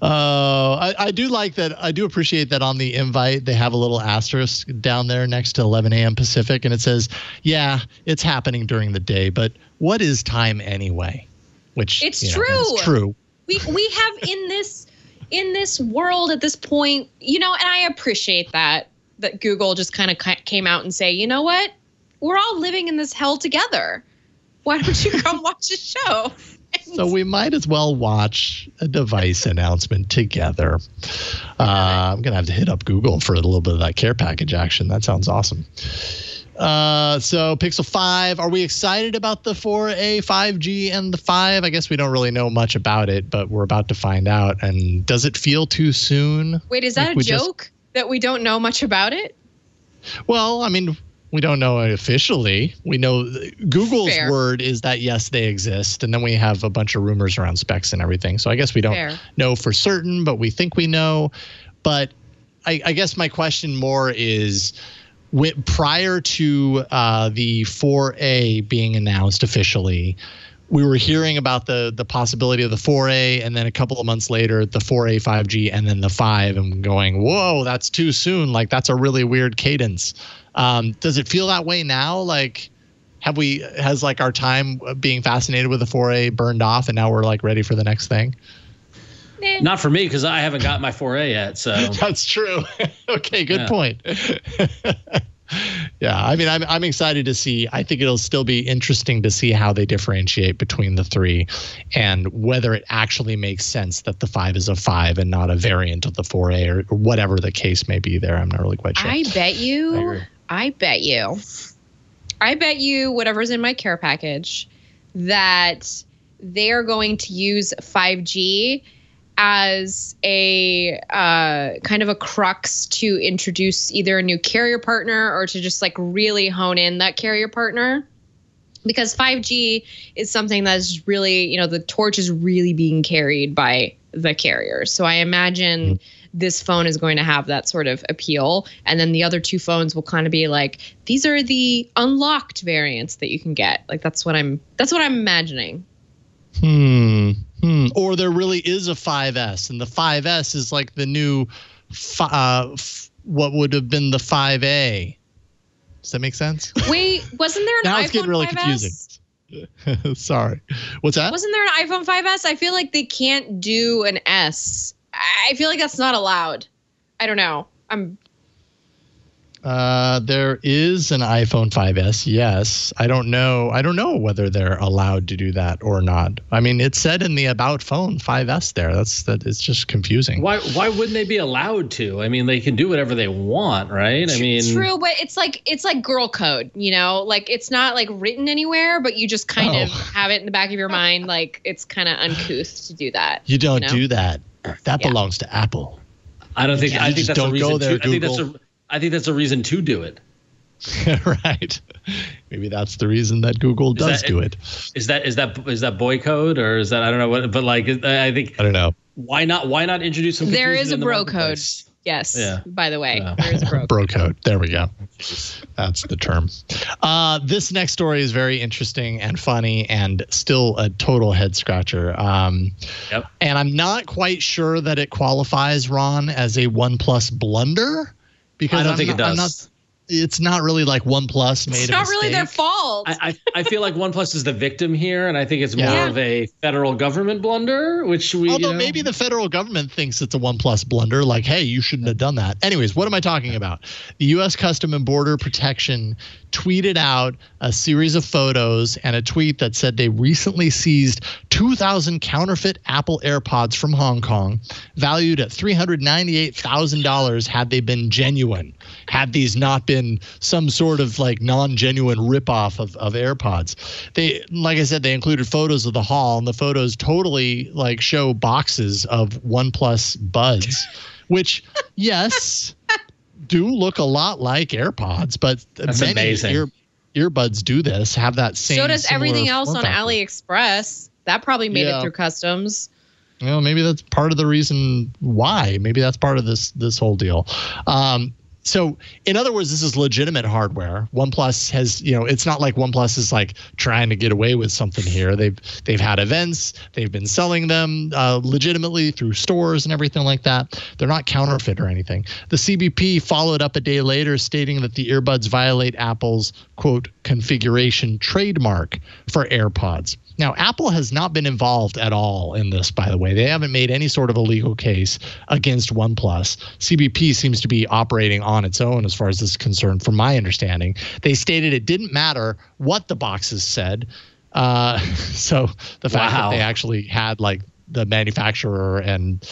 I do like that. I do appreciate that on the invite, they have a little asterisk down there next to 11 a.m. Pacific. And it says, yeah, it's happening during the day. But what is time anyway? Which it's true. It's true. We have in this world at this point, you know, and I appreciate that Google just kind of came out and say, you know what? We're all living in this hell together. Why don't you come watch a show? So we might as well watch a device announcement together. I'm going to have to hit up Google for a little bit of that care package action. That sounds awesome. So Pixel 5, are we excited about the 4A, 5G, and the 5? I guess we don't really know much about it, but we're about to find out. And does it feel too soon? Wait, is that a joke that we don't know much about it? Well, I mean... we don't know it officially. We know Google's word is that, yes, they exist. And then we have a bunch of rumors around specs and everything. So I guess we don't know for certain, but we think we know. But I guess my question more is, prior to the 4A being announced officially, we were hearing about the possibility of the 4A, and then a couple of months later, the 4A, 5G, and then the 5, and going, whoa, that's too soon. Like, that's a really weird cadence. Does it feel that way now? Like, has our time being fascinated with the 4A burned off, and now we're like ready for the next thing? Not for me, because I haven't got my 4A yet. So that's true. Okay, good point. Yeah, I mean, I'm excited to see. I think it'll still be interesting to see how they differentiate between the three, and whether it actually makes sense that the 5 is a 5 and not a variant of the 4A or whatever the case may be. There, I'm not really quite sure. I bet you whatever's in my care package that they are going to use 5G as a kind of a crux to introduce either a new carrier partner or to just like really hone in that carrier partner, because 5G is something that's really, you know, the torch is really being carried by the carrier. So I imagine this phone is going to have that sort of appeal. And then the other two phones will kind of be like, these are the unlocked variants that you can get. Like, that's what I'm imagining. Or there really is a 5S, and the 5S is like the new what would have been the 5A. Does that make sense? Wait, wasn't there an iPhone 5S? Now it's getting really 5S? Confusing. Sorry. What's that? Wasn't there an iPhone 5S? I feel like they can't do an S. I feel like that's not allowed. I don't know. There is an iPhone 5S, yes. I don't know whether they're allowed to do that or not. I mean, it said in the About Phone 5S there. It's just confusing. Why wouldn't they be allowed to? I mean, they can do whatever they want, right? I mean, true, but it's like girl code, you know? Like, it's not like written anywhere, but you just kind of have it in the back of your mind, like it's kind of uncouth to do that. You don't do that. That belongs to Apple. I think that's a reason to do it. Right. Maybe that's the reason that Google does do it. Is that boy code, or is that, I don't know what, but like, I think, I don't know. Why not introduce some? There is a bro code. Yes. Yeah. By the way, there's bro code. There we go. That's the term. This next story is very interesting and funny and still a total head scratcher. And I'm not quite sure that it qualifies, Ron, as a OnePlus blunder. Because I don't think it does. It's not really like OnePlus made a mistake. It's not really their fault. I feel like OnePlus is the victim here, and I think it's more of a federal government blunder, which we... although maybe the federal government thinks it's a OnePlus blunder, like, hey, you shouldn't have done that. Anyways, what am I talking about? The U.S. Customs and Border Protection tweeted out a series of photos and a tweet that said they recently seized 2,000 counterfeit Apple AirPods from Hong Kong, valued at $398,000 had they been genuine. Had these not been been some sort of like non-genuine ripoff of AirPods. They, like I said, they included photos of the haul, and the photos totally like show boxes of OnePlus Buds, which, yes, do look a lot like AirPods, but that's many amazing. Earbuds do this, have that same. So does everything else on AliExpress. That probably made it through customs. Well, maybe that's part of the reason why. Maybe that's part of this whole deal. So, in other words, this is legitimate hardware. OnePlus has, you know, it's not like OnePlus is like trying to get away with something here. They've had events. They've been selling them legitimately through stores and everything like that. They're not counterfeit or anything. The CBP followed up a day later, stating that the earbuds violate Apple's, quote, configuration trademark for AirPods. Now, Apple has not been involved at all in this, by the way. They haven't made any sort of a legal case against OnePlus. CBP seems to be operating on its own as far as this is concerned, from my understanding. They stated it didn't matter what the boxes said. So the fact that they actually had like the manufacturer and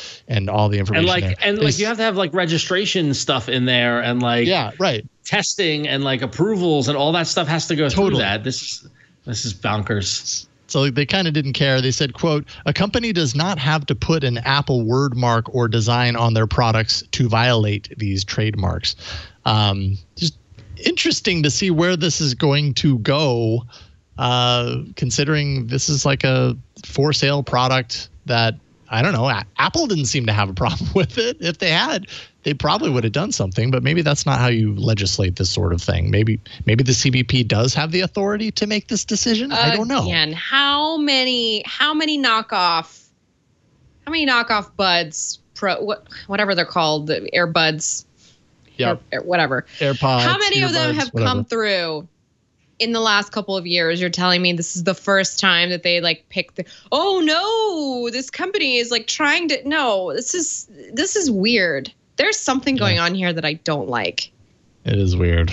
all the information. And you have to have like registration stuff in there and like testing and like approvals and all that stuff has to go through that. This is bonkers. So they kind of didn't care. They said, quote, a company does not have to put an Apple wordmark or design on their products to violate these trademarks. Just interesting to see where this is going to go, considering this is like a for sale product that, I don't know, Apple didn't seem to have a problem with it. If they had, they probably would have done something, but maybe that's not how you legislate this sort of thing. Maybe the CBP does have the authority to make this decision. I don't know. Again, how many knockoff buds, whatever they're called, the AirBuds, whatever. AirPods. How many of them have come through in the last couple of years? You're telling me this is the first time that they like picked this company is like trying to, this is weird. There's something going on here that I don't like. It is weird.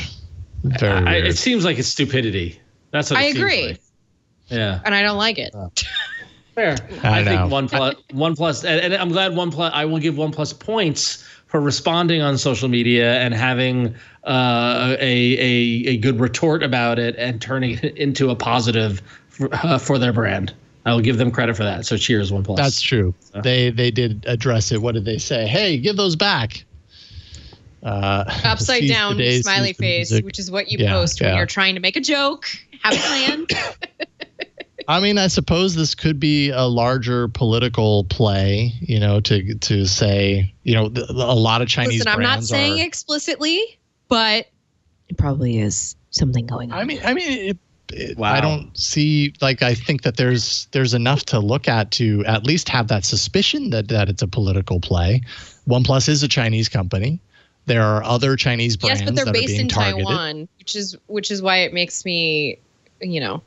Very weird. It seems like it's stupidity. That's what I agree. Like. Yeah. And I don't like it. Fair. I think OnePlus, and I'm glad OnePlus, I will give OnePlus points for responding on social media and having a good retort about it and turning it into a positive for their brand. I will give them credit for that. So cheers, OnePlus. That's true. So. They did address it. What did they say? Hey, give those back. Upside down smiley face, which is what you post when you're trying to make a joke. Have a plan. I mean, I suppose this could be a larger political play, you know, to say, you know, a lot of Chinese brands I'm not saying explicitly, but it probably is something going on. I mean, I don't see, like, I think that there's enough to look at to at least have that suspicion that it's a political play. OnePlus is a Chinese company. There are other Chinese brands that are being targeted. Yes, but they're based in Taiwan, which is why it makes me, you know.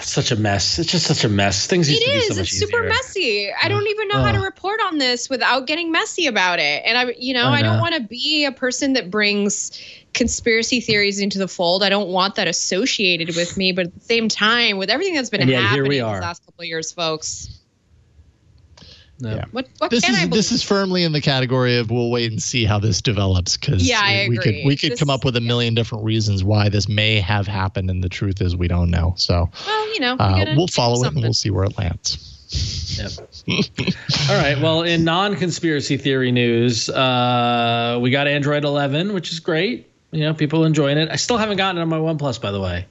Such a mess. It's just such a mess. Things used to be so much easier. It is. It's super messy. I don't even know how to report on this without getting messy about it. And I don't want to be a person that brings conspiracy theories into the fold. I don't want that associated with me. But at the same time, with everything that's been happening in the last couple of years, folks. No. Yeah. This is firmly in the category of we'll wait and see how this develops, because we could come up with a million different reasons why this may have happened, and the truth is we don't know. So we'll follow it and we'll see where it lands. Yep. All right. Well, in non-conspiracy theory news, we got Android 11, which is great. You know, people enjoying it. I still haven't gotten it on my OnePlus, by the way.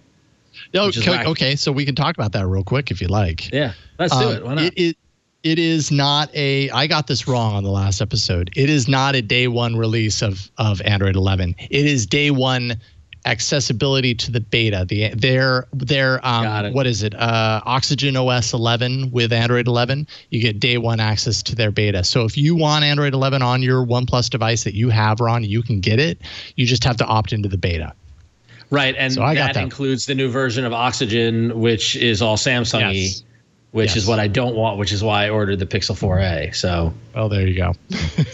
Okay, so we can talk about that real quick if you like. Yeah, let's do it. Why not? It is not I got this wrong on the last episode. It is not a day one release of Android 11. It is day one accessibility to the beta. What is it? Oxygen OS 11 with Android 11. You get day one access to their beta. So if you want Android 11 on your OnePlus device that you have, Ron, you can get it. You just have to opt into the beta. Right, and so that includes the new version of Oxygen, which is all Samsung-y. Yes. which is what I don't want, which is why I ordered the Pixel 4a. So, well, there you go.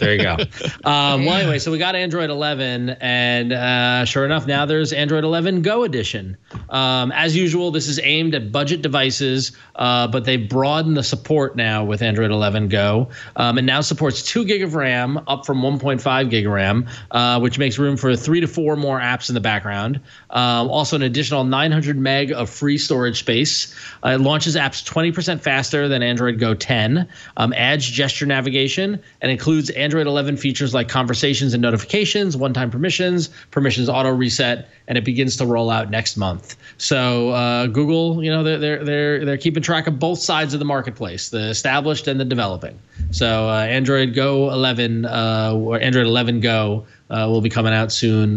There you go. Well, anyway, so we got Android 11, and sure enough, now there's Android 11 Go Edition. As usual, this is aimed at budget devices, but they broaden the support now with Android 11 Go. It now supports 2 GB of RAM, up from 1.5 GB of RAM, which makes room for 3 to 4 more apps in the background. Also, an additional 900 meg of free storage space. It launches apps 20% faster than Android Go 10, adds gesture navigation, and includes Android 11 features like conversations and notifications, one-time permissions, permissions auto reset, and it begins to roll out next month. So Google, you know, they're keeping track of both sides of the marketplace, the established and the developing. So Android Go 11 or Android 11 Go will be coming out soon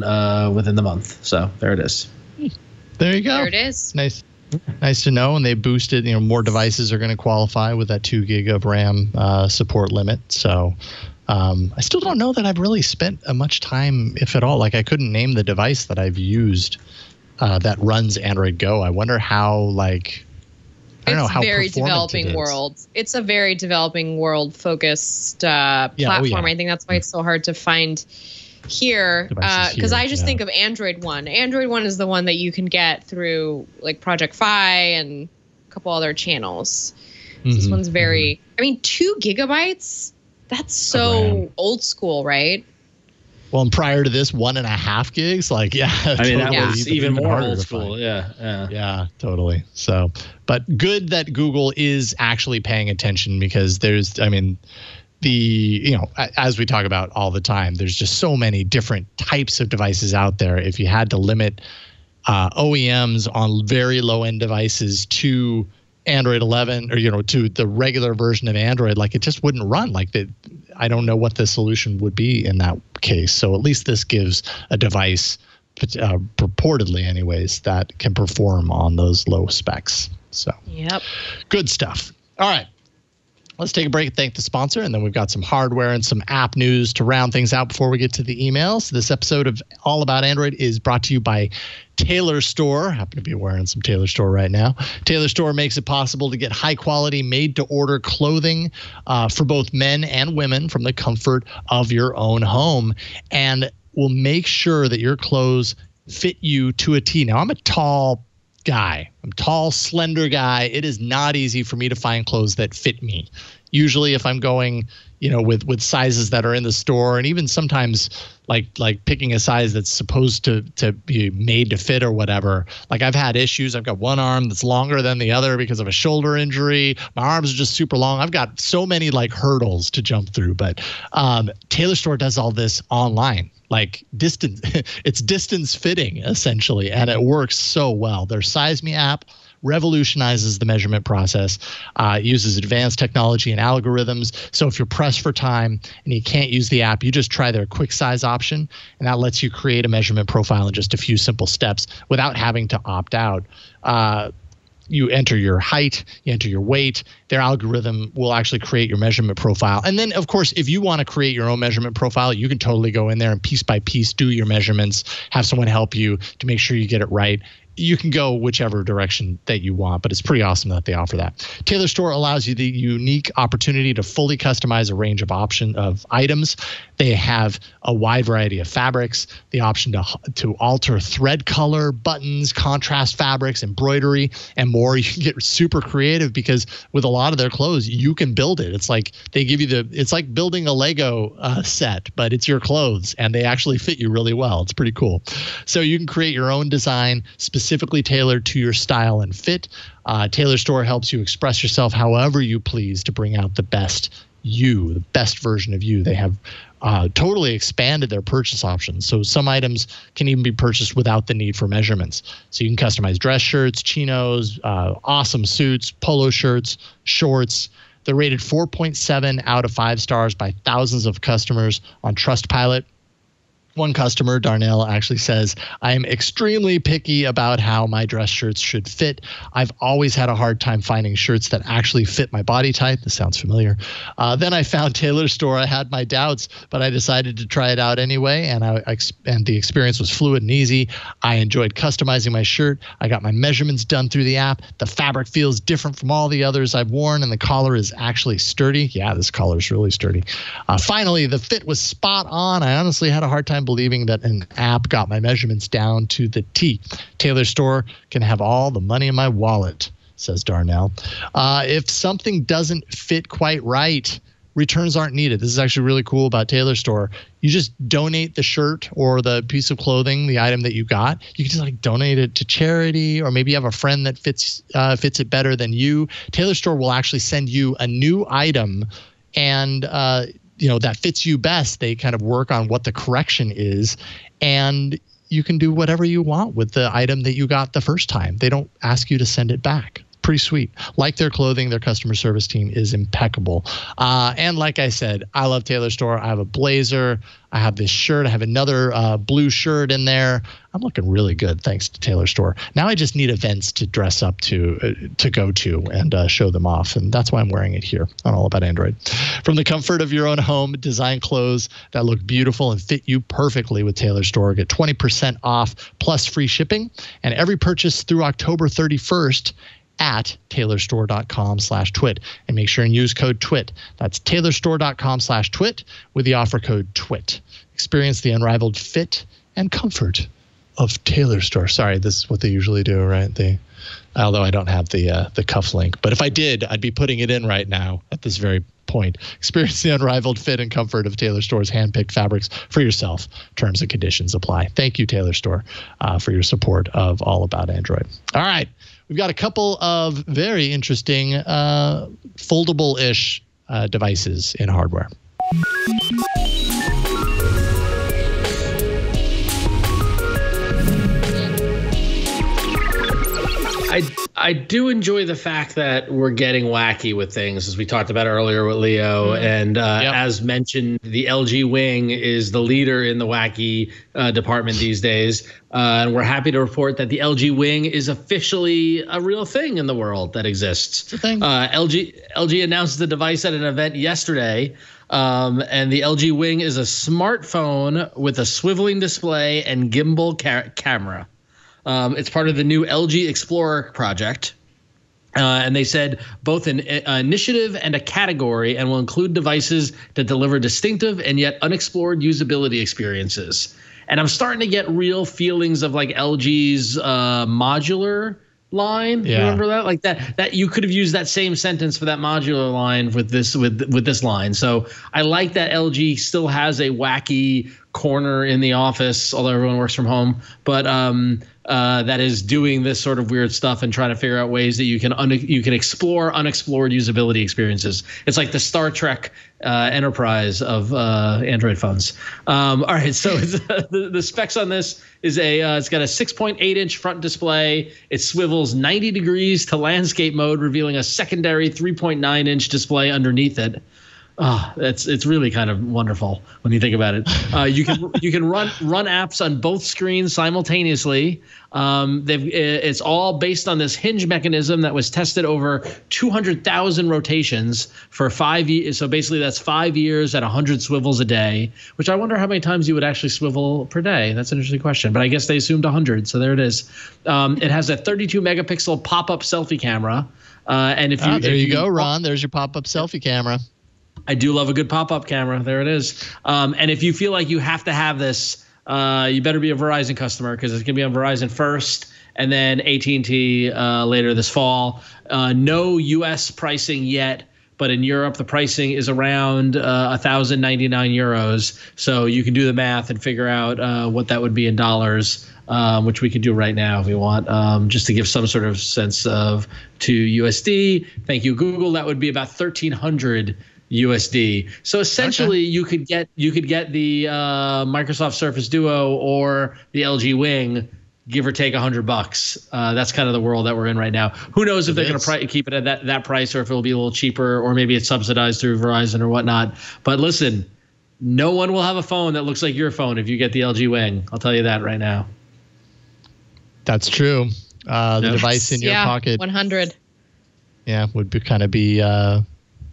within the month. So there it is. There you go. There it is. Nice. Nice to know, and they boosted. You know, more devices are going to qualify with that 2 GB of RAM support limit. So, I still don't know that I've really spent much time, if at all. Like, I couldn't name the device that I've used that runs Android Go. I wonder how, like, I don't know how performant it is. It's very developing world. It's a very developing world focused platform. I think that's why it's so hard to find here, because I just think of Android One. Android One is the one that you can get through like Project Fi and a couple other channels. Mm-hmm. So this one's very, I mean, 2 GB, that's so old school, right? Well, and prior to this, 1.5 GB, like, yeah. I mean, that was even more old school. Yeah, totally. So, but good that Google is actually paying attention, because there's, I mean, you know, as we talk about all the time, there's just so many different types of devices out there. If you had to limit OEMs on very low-end devices to Android 11, or, you know, to the regular version of Android, like, it just wouldn't run. Like, I don't know what the solution would be in that case. So at least this gives a device, purportedly anyways, that can perform on those low specs. So, yep, good stuff. All right. Let's take a break and thank the sponsor, and then we've got some hardware and some app news to round things out before we get to the emails. This episode of All About Android is brought to you by TailorStore. Happen to be wearing some TailorStore right now. TailorStore makes it possible to get high-quality, made-to-order clothing for both men and women from the comfort of your own home, and will make sure that your clothes fit you to a T. Now, I'm a tall guy. I'm tall, slender guy. It is not easy for me to find clothes that fit me. Usually, if I'm going, you know, with sizes that are in the store, and even sometimes like picking a size that's supposed to be made to fit or whatever. Like, I've had issues. I've got one arm that's longer than the other because of a shoulder injury. My arms are just super long. I've got so many like hurdles to jump through. But TailorStore does all this online. Like, distance, it's distance fitting essentially, and it works so well. Their Size Me app revolutionizes the measurement process. It uses advanced technology and algorithms. So if you're pressed for time and you can't use the app, you just try their quick size option, and that lets you create a measurement profile in just a few simple steps without having to opt out. You enter your height, you enter your weight. Their algorithm will actually create your measurement profile. And then, of course, if you want to create your own measurement profile, you can totally go in there and piece by piece do your measurements, have someone help you to make sure you get it right. You can go whichever direction that you want, but it's pretty awesome that they offer that. TailorStore allows you the unique opportunity to fully customize a range of items. They have a wide variety of fabrics, the option to alter thread color, buttons, contrast fabrics, embroidery, and more. You can get super creative, because with a lot of their clothes, you can build it. It's like they give you it's like building a Lego set, but it's your clothes, and they actually fit you really well. It's pretty cool. So you can create your own design specifically tailored to your style and fit. TailorStore helps you express yourself however you please to bring out the best you, the best version of you. They have totally expanded their purchase options. So some items can even be purchased without the need for measurements. So you can customize dress shirts, chinos, awesome suits, polo shirts, shorts. They're rated 4.7 out of 5 stars by thousands of customers on Trustpilot. one customer, Darnell, actually says, I am extremely picky about how my dress shirts should fit. I've always had a hard time finding shirts that actually fit my body type. This sounds familiar. Then I found TailorStore. I had my doubts, but I decided to try it out anyway, and the experience was fluid and easy. I enjoyed customizing my shirt. I got my measurements done through the app. The fabric feels different from all the others I've worn, and the collar is actually sturdy. Yeah, this collar is really sturdy. Finally, the fit was spot on. I honestly had a hard time believing that an app got my measurements down to the T. TailorStore can have all the money in my wallet, says Darnell. If something doesn't fit quite right, returns aren't needed. This is actually really cool about TailorStore. You just donate the shirt or the piece of clothing, the item that you got. You can just like donate it to charity, or maybe you have a friend that fits it better than you. TailorStore will actually send you a new item, and that fits you best. They kind of work on what the correction is, and you can do whatever you want with the item that you got the first time. They don't ask you to send it back. Pretty sweet. Like their clothing, their customer service team is impeccable. And like I said, I love TailorStore. I have a blazer. I have this shirt. I have another blue shirt in there. I'm looking really good thanks to TailorStore. Now I just need events to dress up to go to and show them off. And that's why I'm wearing it here on All About Android. From the comfort of your own home, design clothes that look beautiful and fit you perfectly with TailorStore. Get 20% off plus free shipping. And every purchase through October 31st at tailorstore.com/twit, and make sure and use code TWIT. That's tailorstore.com/twit with the offer code TWIT. Experience the unrivaled fit and comfort of TailorStore. Sorry, this is what they usually do, right? Although I don't have the cuff link, but if I did, I'd be putting it in right now at this very point. Experience the unrivaled fit and comfort of TailorStore's handpicked fabrics for yourself. Terms and conditions apply. Thank you, TailorStore, for your support of All About Android. All right. We've got a couple of very interesting foldable-ish devices in hardware. I do enjoy the fact that we're getting wacky with things, as we talked about earlier with Leo. And as mentioned, the LG Wing is the leader in the wacky department these days. And we're happy to report that the LG Wing is officially a real thing in the world that exists. LG announced the device at an event yesterday. And the LG Wing is a smartphone with a swiveling display and gimbal camera. It's part of the new LG Explorer project, and they said both an initiative and a category, and will include devices that deliver distinctive and yet unexplored usability experiences. And I'm starting to get real feelings of like LG's modular line. Yeah. Remember that? Like that you could have used that same sentence for that modular line with this line. So I like that LG still has a wacky corner in the office, although everyone works from home, but that is doing this sort of weird stuff and trying to figure out ways that you can explore unexplored usability experiences. It's like the Star Trek enterprise of Android phones. All right, so the specs on this is it's got a 6.8-inch front display. It swivels 90 degrees to landscape mode, revealing a secondary 3.9-inch display underneath it. Oh, it's really kind of wonderful when you think about it. You can run apps on both screens simultaneously. It's all based on this hinge mechanism that was tested over 200,000 rotations for 5 years. So basically, that's 5 years at 100 swivels a day. Which I wonder how many times you would actually swivel per day. That's an interesting question, but I guess they assumed 100. So there it is. It has a 32-megapixel pop-up selfie camera. And if you there you go, Ron. There's your pop-up selfie camera. I do love a good pop-up camera. There it is. And if you feel like you have to have this, you better be a Verizon customer, because it's going to be on Verizon first and then AT&T later this fall. No U.S. pricing yet, but in Europe, the pricing is around €1,099. So you can do the math and figure out what that would be in dollars, which we could do right now if we want, just to give some sort of sense of to USD. Thank you, Google. That would be about $1,300 USD. So essentially, okay, you could get the Microsoft Surface Duo or the LG Wing, give or take $100. That's kind of the world that we're in right now. Who knows if they're going to keep it at that price, or if it'll be a little cheaper, or maybe it's subsidized through Verizon or whatnot. But listen, No one will have a phone that looks like your phone if you get the LG Wing. I'll tell you that right now. That's true. The device in your pocket. 100. Yeah, would be kind of be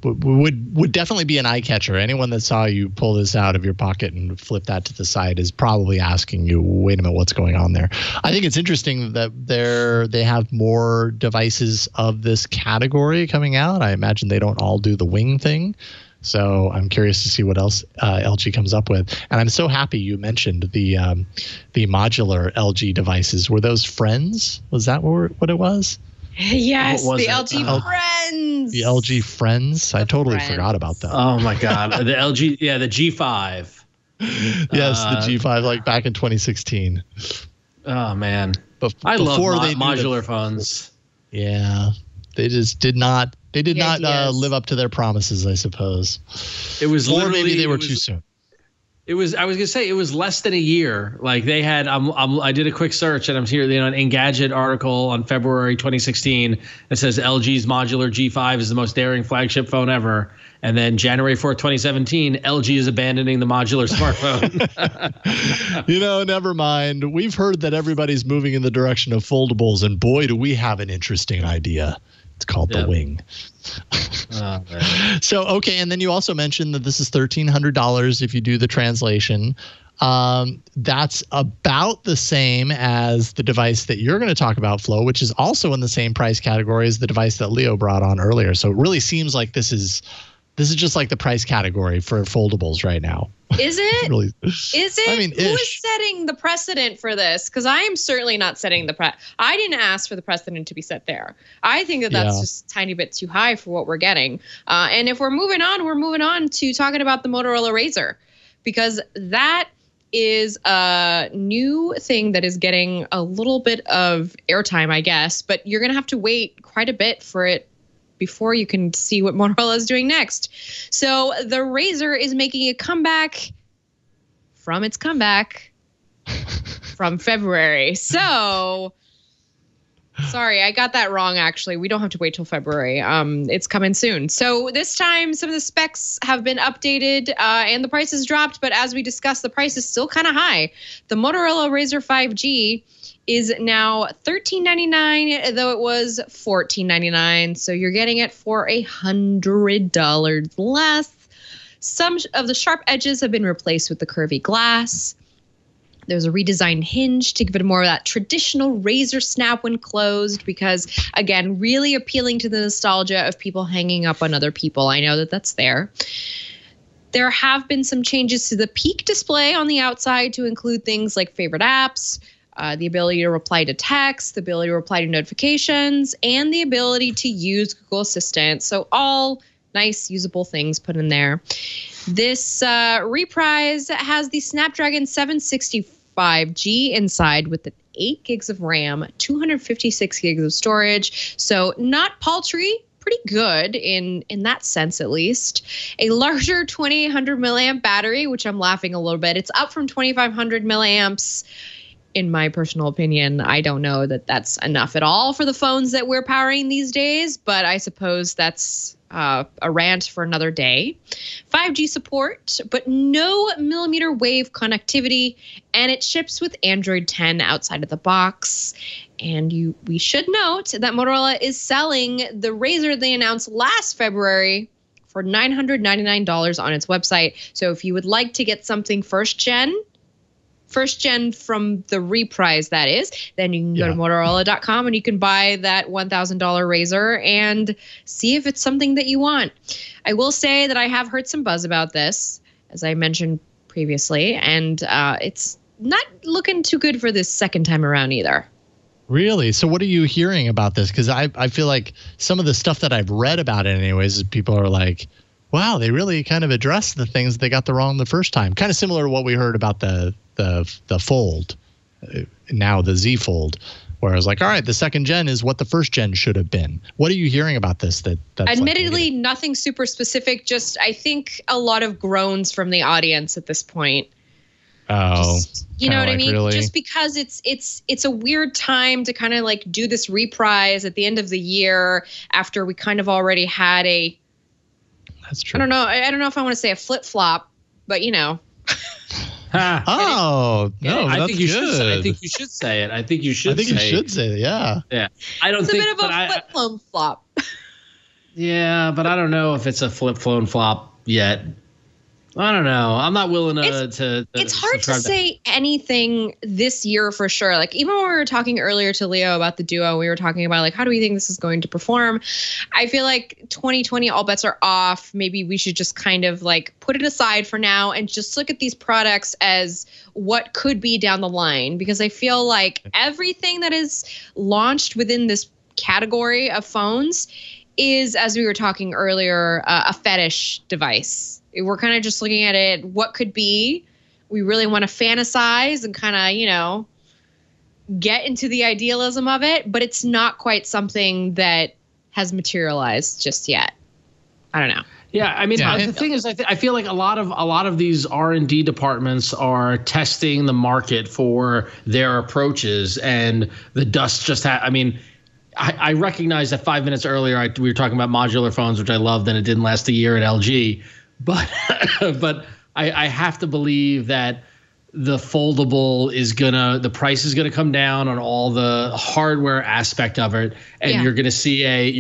would definitely be an eye catcher. Anyone that saw you pull this out of your pocket and flip that to the side is probably asking you, wait a minute, what's going on there? I think it's interesting that they have more devices of this category coming out. I imagine they don't all do the Wing thing. So I'm curious to see what else LG comes up with. And I'm so happy you mentioned the modular LG devices. Were those Friends? Was that what it was? Yes, the LG Friends. The LG Friends. I totally forgot about that. Oh my God, the LG, yeah, the G5. Yes, the G5, like back in 2016. Oh man, I love modular phones. Yeah, they just did not. They did not live up to their promises, I suppose. It was literally, or maybe they were too soon. It was. I was gonna say it was less than a year. Like they had. I did a quick search, and I'm here. You know, an Engadget article on February 2016 that says LG's modular G5 is the most daring flagship phone ever. And then January 4th, 2017, LG is abandoning the modular smartphone. You know, never mind. We've heard that everybody's moving in the direction of foldables, and boy, do we have an interesting idea. It's called the Wing. So, okay. And then you also mentioned that this is $1,300 if you do the translation. That's about the same as the device that you're going to talk about, Flo, which is also in the same price category as the device that Leo brought on earlier. So it really seems like this is just like the price category for foldables right now. Is it? Really? Is it? I mean, who is setting the precedent for this? Because I am certainly not setting the precedent. I didn't ask for the precedent to be set there. I think that that's just a tiny bit too high for what we're getting. And if we're moving on to talking about the Motorola Razr, because that is a new thing that is getting a little bit of airtime, I guess. But you're going to have to wait quite a bit for it before you can see what Motorola is doing next. So the Razr is making a comeback from its comeback from February. So sorry, I got that wrong, actually. We don't have to wait till February. It's coming soon. So this time, some of the specs have been updated and the price has dropped. But as we discussed, the price is still kind of high. The Motorola Razr 5G is now $1,399, though it was $1,499. So you're getting it for $100 less. Some of the sharp edges have been replaced with the curvy glass. There's a redesigned hinge to give it more of that traditional Razr snap when closed because, again, really appealing to the nostalgia of people hanging up on other people. I know that that's there. There have been some changes to the Peak display on the outside to include things like favorite apps, the ability to reply to text, the ability to reply to notifications, and the ability to use Google Assistant. So all nice, usable things put in there. This reprise has the Snapdragon 765G inside with the 8 gigs of RAM, 256 gigs of storage. So not paltry, pretty good in that sense, at least. A larger 2,800 milliamp battery, which I'm laughing a little bit. It's up from 2,500 milliamps. In my personal opinion, I don't know that that's enough at all for the phones that we're powering these days, but I suppose that's a rant for another day. 5G support, but no millimeter wave connectivity, and it ships with Android 10 outside of the box. And we should note that Motorola is selling the Razr they announced last February for $999 on its website. So if you would like to get something first gen from the reprise, that is, then you can go to Motorola.com and you can buy that $1,000 Razr and see if it's something that you want. I will say that I have heard some buzz about this, as I mentioned previously, and it's not looking too good for this second time around either. Really? So what are you hearing about this? Because I feel like some of the stuff that I've read about it anyways is people are like, wow, they really kind of addressed the things they got the wrong the first time. Kind of similar to what we heard about the Fold, now the Z Fold, where I was like, all right, the second gen is what the first gen should have been. What are you hearing about this? That's admittedly, like, nothing super specific. Just I think a lot of groans from the audience at this point. Oh, just, you know what I mean? Really? Just because it's a weird time to kind of like do this reprise at the end of the year after we kind of already had a. That's true. I don't know if I want to say a flip-flop, but you know. Oh, no, I think you should say it. I think you should say it. Yeah. Yeah. It's a bit of a flip-flop flop. Yeah, but I don't know if it's a flip-flop flop yet. I don't know. I'm not willing to it's hard to say anything this year for sure. Like, even when we were talking earlier to Leo about the Duo, we were talking about, like, how do we think this is going to perform? I feel like 2020, all bets are off. Maybe we should just kind of, like, put it aside for now and just look at these products as what could be down the line. Because I feel like everything that is launched within this category of phones is, as we were talking earlier, a fetish device. We're kind of just looking at it, what could be. We really want to fantasize and kind of, you know, get into the idealism of it. But it's not quite something that has materialized just yet. I don't know. Yeah, I mean, the thing is, I feel like a lot of these R&D departments are testing the market for their approaches. And the dust just I mean, I recognize that 5 minutes earlier we were talking about modular phones, which I loved, and it didn't last a year at LG. But I have to believe that the foldable is the price is gonna come down on all the hardware aspect of it, and you're gonna see a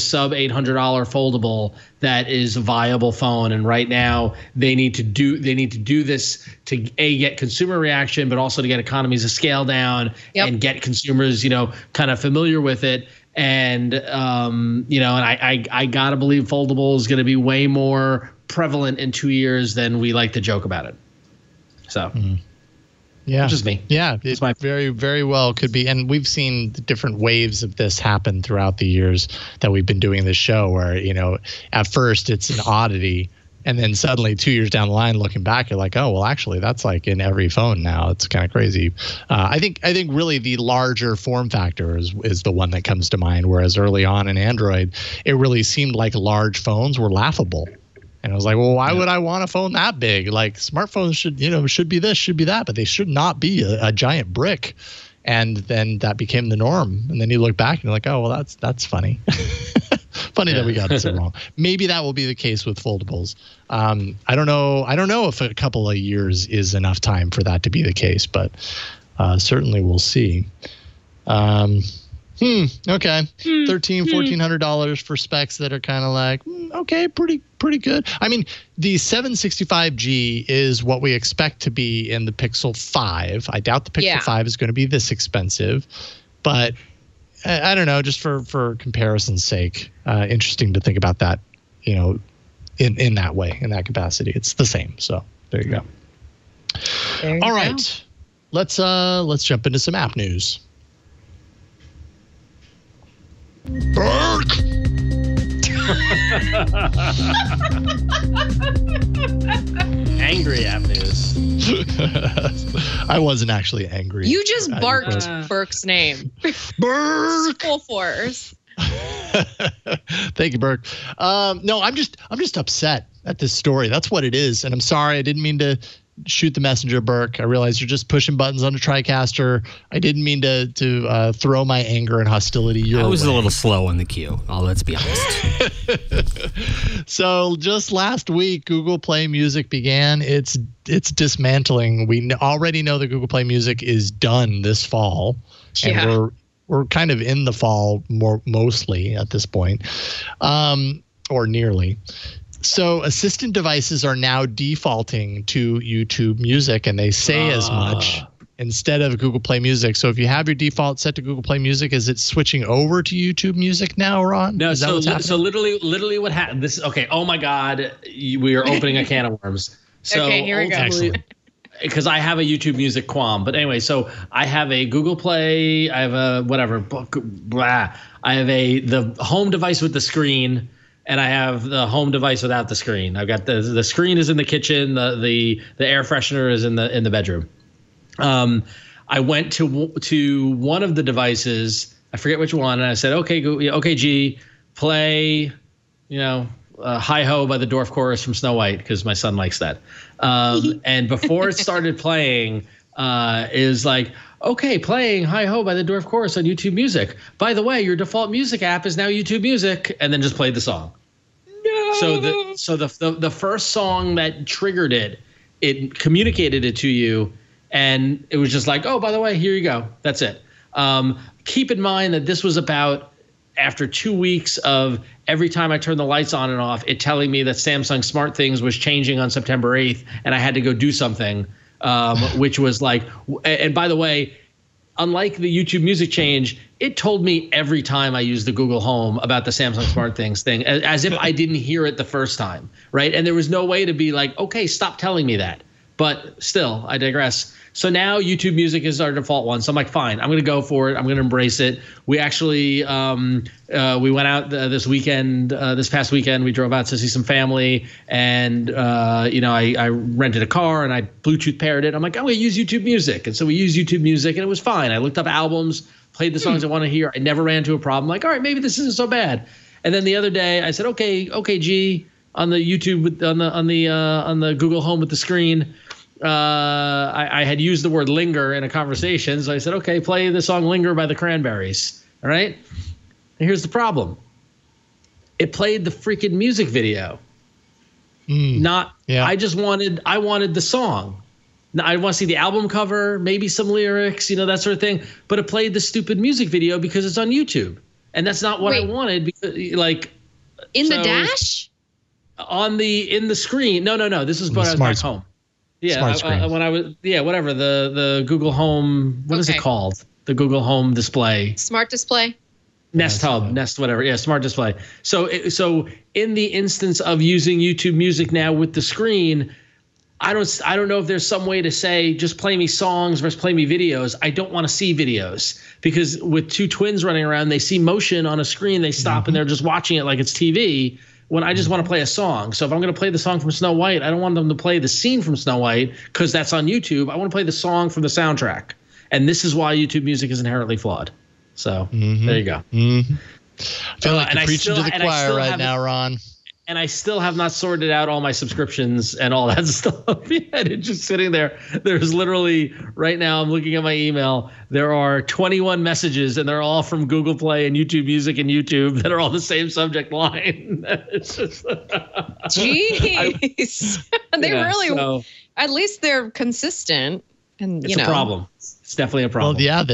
sub $800 foldable that is a viable phone. And right now they need to do this to get consumer reaction, but also to get economies of scale down and get consumers, you know, kind of familiar with it. And you know, and I gotta believe foldable is gonna be way more prevalent in 2 years than we like to joke about it. So yeah, just me. Yeah, it's my very, very well could be. And we've seen different waves of this happen throughout the years that we've been doing this show, where, you know, at first it's an oddity, and then suddenly 2 years down the line, looking back, you're like, oh, well, actually, that's like in every phone now. It's kind of crazy. I think really the larger form factor is the one that comes to mind, whereas early on in Android, it really seemed like large phones were laughable. And I was like, well, why would I want a phone that big? Like, smartphones should be this, should be that, but they should not be a giant brick. And then that became the norm. And then you look back and you're like, oh, well, that's funny. Funny that we got this wrong. Maybe that will be the case with foldables. I don't know if a couple of years is enough time for that to be the case, but certainly we'll see. Okay. $1,400 for specs that are kind of like, okay, pretty good. I mean, the 765G is what we expect to be in the Pixel 5. I doubt the Pixel 5 is going to be this expensive, but I don't know, just for comparison's sake, interesting to think about that, you know, in that way, in that capacity. It's the same. So there you go. All right. Let's jump into some app news. Bark. Angry app news. I wasn't actually angry. You just barked Burke's name. Burke. Full force. Thank you, Burke. No, I'm just upset at this story. That's what it is, and I'm sorry. I didn't mean to shoot the messenger, Burke. I realize you're just pushing buttons on a TriCaster. I didn't mean to throw my anger and hostility your way. I was a little slow on the queue. Oh, let's be honest. So just last week, Google Play Music began its dismantling. We already know that Google Play Music is done this fall, and we're kind of in the fall mostly at this point, or nearly. So assistant devices are now defaulting to YouTube Music, and they say as much instead of Google Play Music. So if you have your default set to Google Play Music, is it switching over to YouTube Music now, Ron? No. So literally, what happened? This okay. Oh my God, we are opening a can of worms. So okay, here we go. Because I have a YouTube Music qualm, but anyway, so I have a Google Play, I have a whatever book, I have the home device with the screen. And I have the home device without the screen. I've got the screen is in the kitchen. The air freshener is in the bedroom. I went to one of the devices. I forget which one. And I said, okay, G, play, you know, "Hi Ho" by the Dwarf Chorus from Snow White, because my son likes that. And before it started playing, it was like, okay, playing "Hi Ho" by the Dwarf Chorus on YouTube Music. By the way, your default music app is now YouTube Music, and then just played the song. No. So the first song that triggered it it communicated it to you, and it was just like, oh, by the way, here you go. That's it. Keep in mind that this was about after 2 weeks of every time I turned the lights on and off, it telling me that Samsung Smart Things was changing on September 8th, and I had to go do something, which was like, and by the way, unlike the YouTube Music change, it told me every time I used the Google Home about the Samsung Smart Things thing, as if I didn't hear it the first time, right? And there was no way to be like, okay, stop telling me that. But still, I digress. So now YouTube Music is our default one. So I'm like, fine, I'm going to go for it. I'm going to embrace it. We actually, we went out this weekend, this past weekend, we drove out to see some family, and, you know, I rented a car and I Bluetooth paired it. I'm like, I'm going to use YouTube Music. And so we used YouTube Music and it was fine. I looked up albums, played the songs I want to hear. I never ran into a problem. Like, all right, maybe this isn't so bad. And then the other day I said, okay, G, on the YouTube, with, on the Google Home with the screen, I had used the word linger in a conversation. So I said, okay, play the song Linger by the Cranberries. All right. And here's the problem. It played the freaking music video. I wanted the song. Now, I want to see the album cover, maybe some lyrics, you know, that sort of thing. But it played the stupid music video because it's on YouTube. And that's not what I wanted. Because, like, in the dash? On the, in the screen. No. This is when I was back home. Yeah, when I was, yeah, whatever, the Google Home, what is it called? The Google Home display. Smart display? Nest Hub, Nest whatever, yeah, smart display. So in the instance of using YouTube Music now with the screen, I don't know if there's some way to say just play me songs versus play me videos. I don't want to see videos because with two twins running around, they see motion on a screen, they stop and they're just watching it like it's TV. When I just want to play a song. So if I'm going to play the song from Snow White, I don't want them to play the scene from Snow White because that's on YouTube. I want to play the song from the soundtrack. And this is why YouTube Music is inherently flawed. So there you go. I feel like you're preaching to the choir right now, Ron. And I still have not sorted out all my subscriptions and all that stuff. And it's just sitting there. There's literally, right now, I'm looking at my email. There are 21 messages, and they're all from Google Play and YouTube Music and YouTube that are all the same subject line. It's just, jeez. They really, at least they're consistent. And it's a problem. It's definitely a problem. Well, yeah,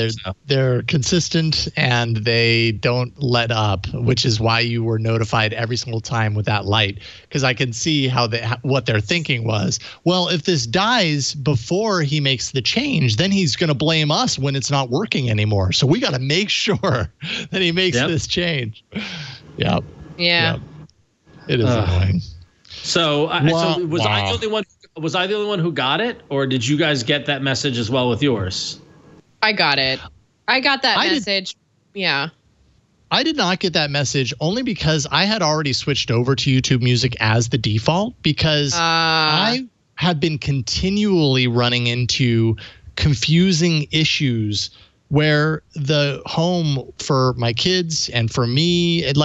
they're consistent and they don't let up, which is why you were notified every single time with that light. Because I can see what their thinking was. Well, if this dies before he makes the change, then he's going to blame us when it's not working anymore. So we got to make sure that he makes this change. Yep. Yeah. Yep. It is annoying. So, I the only one? Was I the only one who got it, or did you guys get that message as well with yours? I got it. I got that message. Yeah. I did not get that message only because I had already switched over to YouTube Music as the default because I have been continually running into confusing issues where the home for my kids and for me, it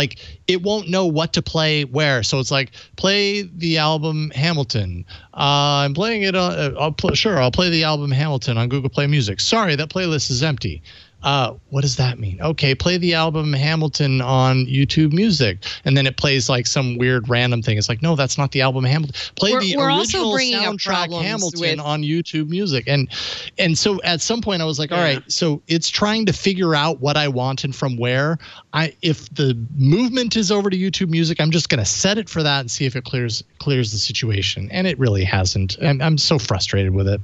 won't know what to play where. So it's like, play the album Hamilton. I'm playing it. I'll play the album Hamilton on Google Play Music. Sorry, that playlist is empty. What does that mean? Okay, play the album Hamilton on YouTube Music. And then it plays like some weird random thing. It's like, no, that's not the album Hamilton. Play the original soundtrack Hamilton on YouTube Music. And so at some point I was like, all right, so it's trying to figure out what I want and from where. If the movement is over to YouTube Music, I'm just going to set it for that and see if it clears the situation. And it really hasn't. I'm so frustrated with it.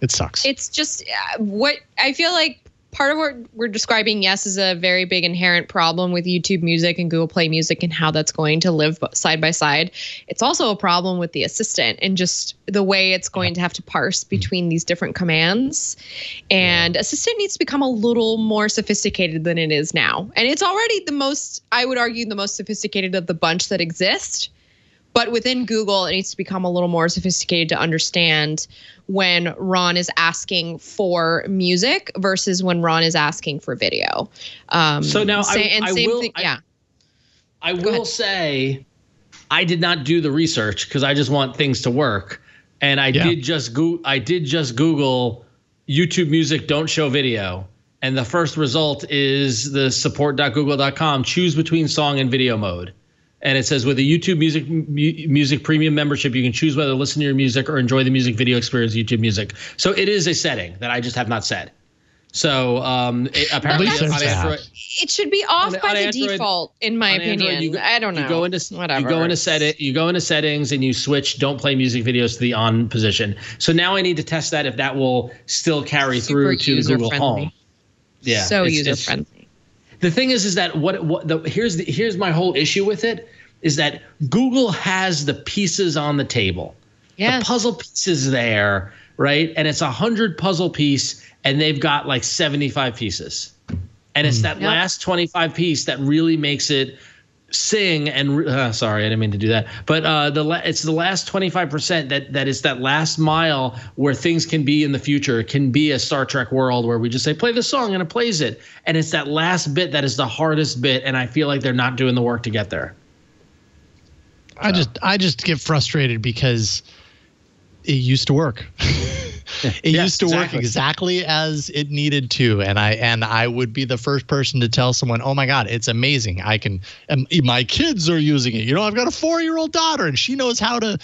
It sucks. It's just what I feel like. Part of what we're describing, yes, is a very big inherent problem with YouTube Music and Google Play Music and how that's going to live side by side. It's also a problem with the assistant and just the way it's going to have to parse between these different commands. And assistant needs to become a little more sophisticated than it is now. And it's already the most, I would argue, the most sophisticated of the bunch that exist. But within Google, it needs to become a little more sophisticated to understand when Ron is asking for music versus when Ron is asking for video. So now I will say I did not do the research because I just want things to work. And I did just Google YouTube Music don't show video. And the first result is the support.google.com. Choose between song and video mode. And it says, with a YouTube Music Premium membership, you can choose whether to listen to your music or enjoy the music video experience of YouTube Music. So it is a setting that I just have not set. So apparently on Android, it should be off by the default, in my opinion. I don't know. You go into whatever. You go into settings and you switch don't play music videos to the on position. So now I need to test that if that will still carry through to Google Home. Yeah. So user friendly. The thing is that here's my whole issue with it is that Google has the pieces on the table. Yes. The puzzle pieces there, right? And it's 100 puzzle piece, and they've got like 75 pieces, and it's that last 25 piece that really makes it sing. And sorry, I didn't mean to do that, but it's the last 25% that is that last mile where things can be in the future. It can be a Star Trek world where we just say play this song and it plays it, and it's that last bit that is the hardest bit, and I feel like they're not doing the work to get there. So. I just get frustrated because it used to work. It used to work exactly as it needed to, and I would be the first person to tell someone, "Oh my God, it's amazing! My kids are using it. You know, I've got a 4-year-old daughter, and she knows how to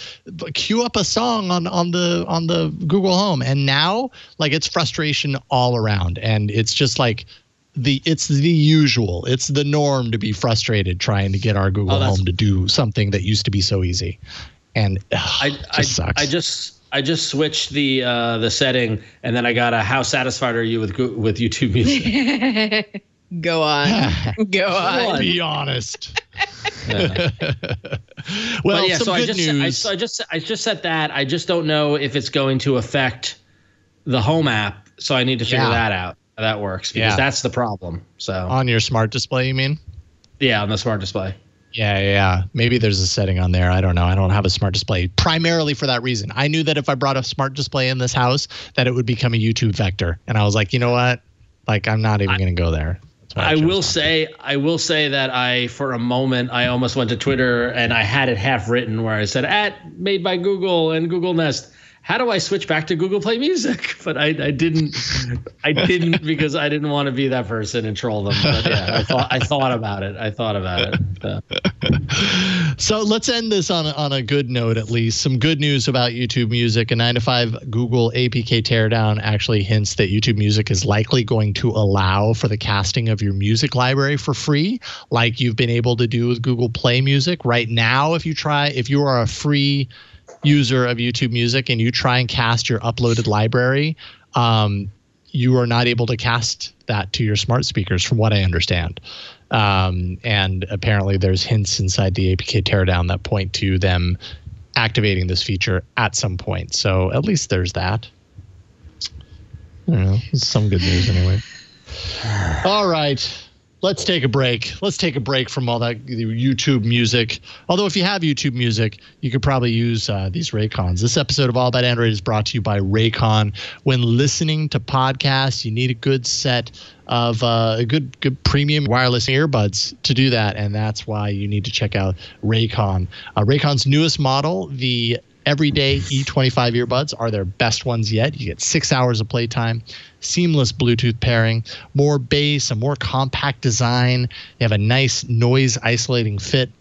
queue up a song on the Google Home." And now, like, it's frustration all around, and it's just like it's the norm to be frustrated trying to get our Google Home to do something that used to be so easy, and it just sucks. I just switched the setting, and then I got a how satisfied are you with YouTube Music? Go on. Be honest. Yeah. Well, yeah, I just set that. I just don't know if it's going to affect the Home app, so I need to figure that out. How that works, because that's the problem. So on your smart display, you mean? Yeah, on the smart display. Yeah. Maybe there's a setting on there. I don't know. I don't have a smart display primarily for that reason. I knew that if I brought a smart display in this house, that it would become a YouTube vector. And I was like, you know what? Like, I'm not even going to go there. I will say that for a moment, I almost went to Twitter and I had it half written where I said, made by Google and Google Nest. How do I switch back to Google Play Music? But I didn't because I didn't want to be that person and troll them. But yeah, I thought about it. So let's end this on a good note, at least. Some good news about YouTube Music. A 9-to-5 Google APK teardown actually hints that YouTube Music is likely going to allow for the casting of your music library for free, like you've been able to do with Google Play Music. Right now, if you are a free user of YouTube Music and you try and cast your uploaded library, you are not able to cast that to your smart speakers, from what I understand. And apparently there's hints inside the APK teardown that point to them activating this feature at some point. So at least there's that. I don't know. It's some good news anyway. All right. Let's take a break. Let's take a break from all that YouTube Music. Although if you have YouTube Music, you could probably use these Raycons. This episode of All About Android is brought to you by Raycon. When listening to podcasts, you need a good set of good premium wireless earbuds to do that. And that's why you need to check out Raycon. Raycon's newest model, the Everyday E25 earbuds, are their best ones yet. You get 6 hours of playtime, seamless Bluetooth pairing, more bass, a more compact design. They have a nice noise isolating fit.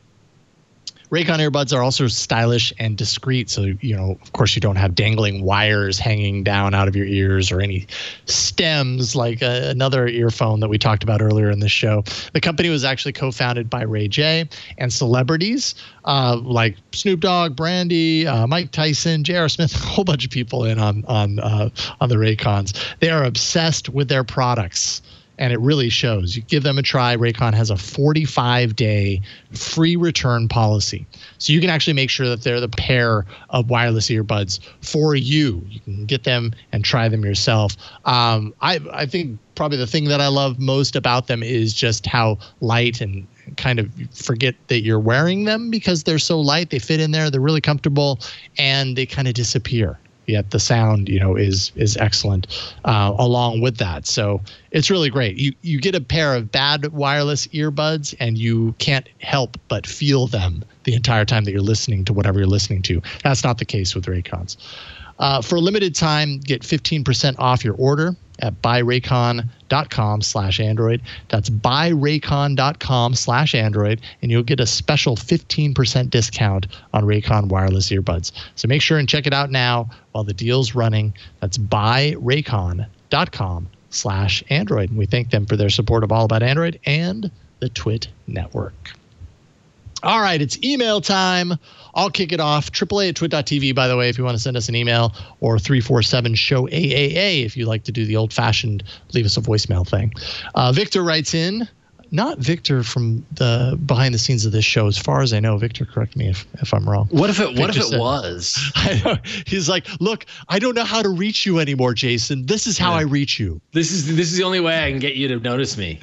Raycon earbuds are also stylish and discreet. So, you know, of course, you don't have dangling wires hanging down out of your ears or any stems like another earphone that we talked about earlier in the show. The company was actually co-founded by Ray J, and celebrities like Snoop Dogg, Brandy, Mike Tyson, J.R. Smith, a whole bunch of people in on the Raycons. They are obsessed with their products. And it really shows. You give them a try. Raycon has a 45-day free return policy. So you can actually make sure that they're the pair of wireless earbuds for you. You can get them and try them yourself. I think probably the thing that I love most about them is just how light, and kind of forget that you're wearing them because they're so light. They fit in there. They're really comfortable. And they kind of disappear. Yet the sound, you know, is excellent along with that. So it's really great. You get a pair of bad wireless earbuds and you can't help but feel them the entire time that you're listening to whatever you're listening to. That's not the case with Raycons. For a limited time, get 15% off your order at buyraycon.com/Android. That's buyraycon.com/Android, and you'll get a special 15% discount on Raycon wireless earbuds. So make sure and check it out now while the deal's running. That's buyraycon.com/Android. And we thank them for their support of All About Android and the TWiT network. All right, it's email time. I'll kick it off. AAA@twit.tv, by the way, if you want to send us an email, or 347-SHOW-AAA if you like to do the old-fashioned leave us a voicemail thing. Victor writes in, not Victor from the behind the scenes of this show, as far as I know. Victor, correct me if I'm wrong. What if it was? He's like, look, I don't know how to reach you anymore, Jason. This is how I reach you. This is the only way I can get you to notice me.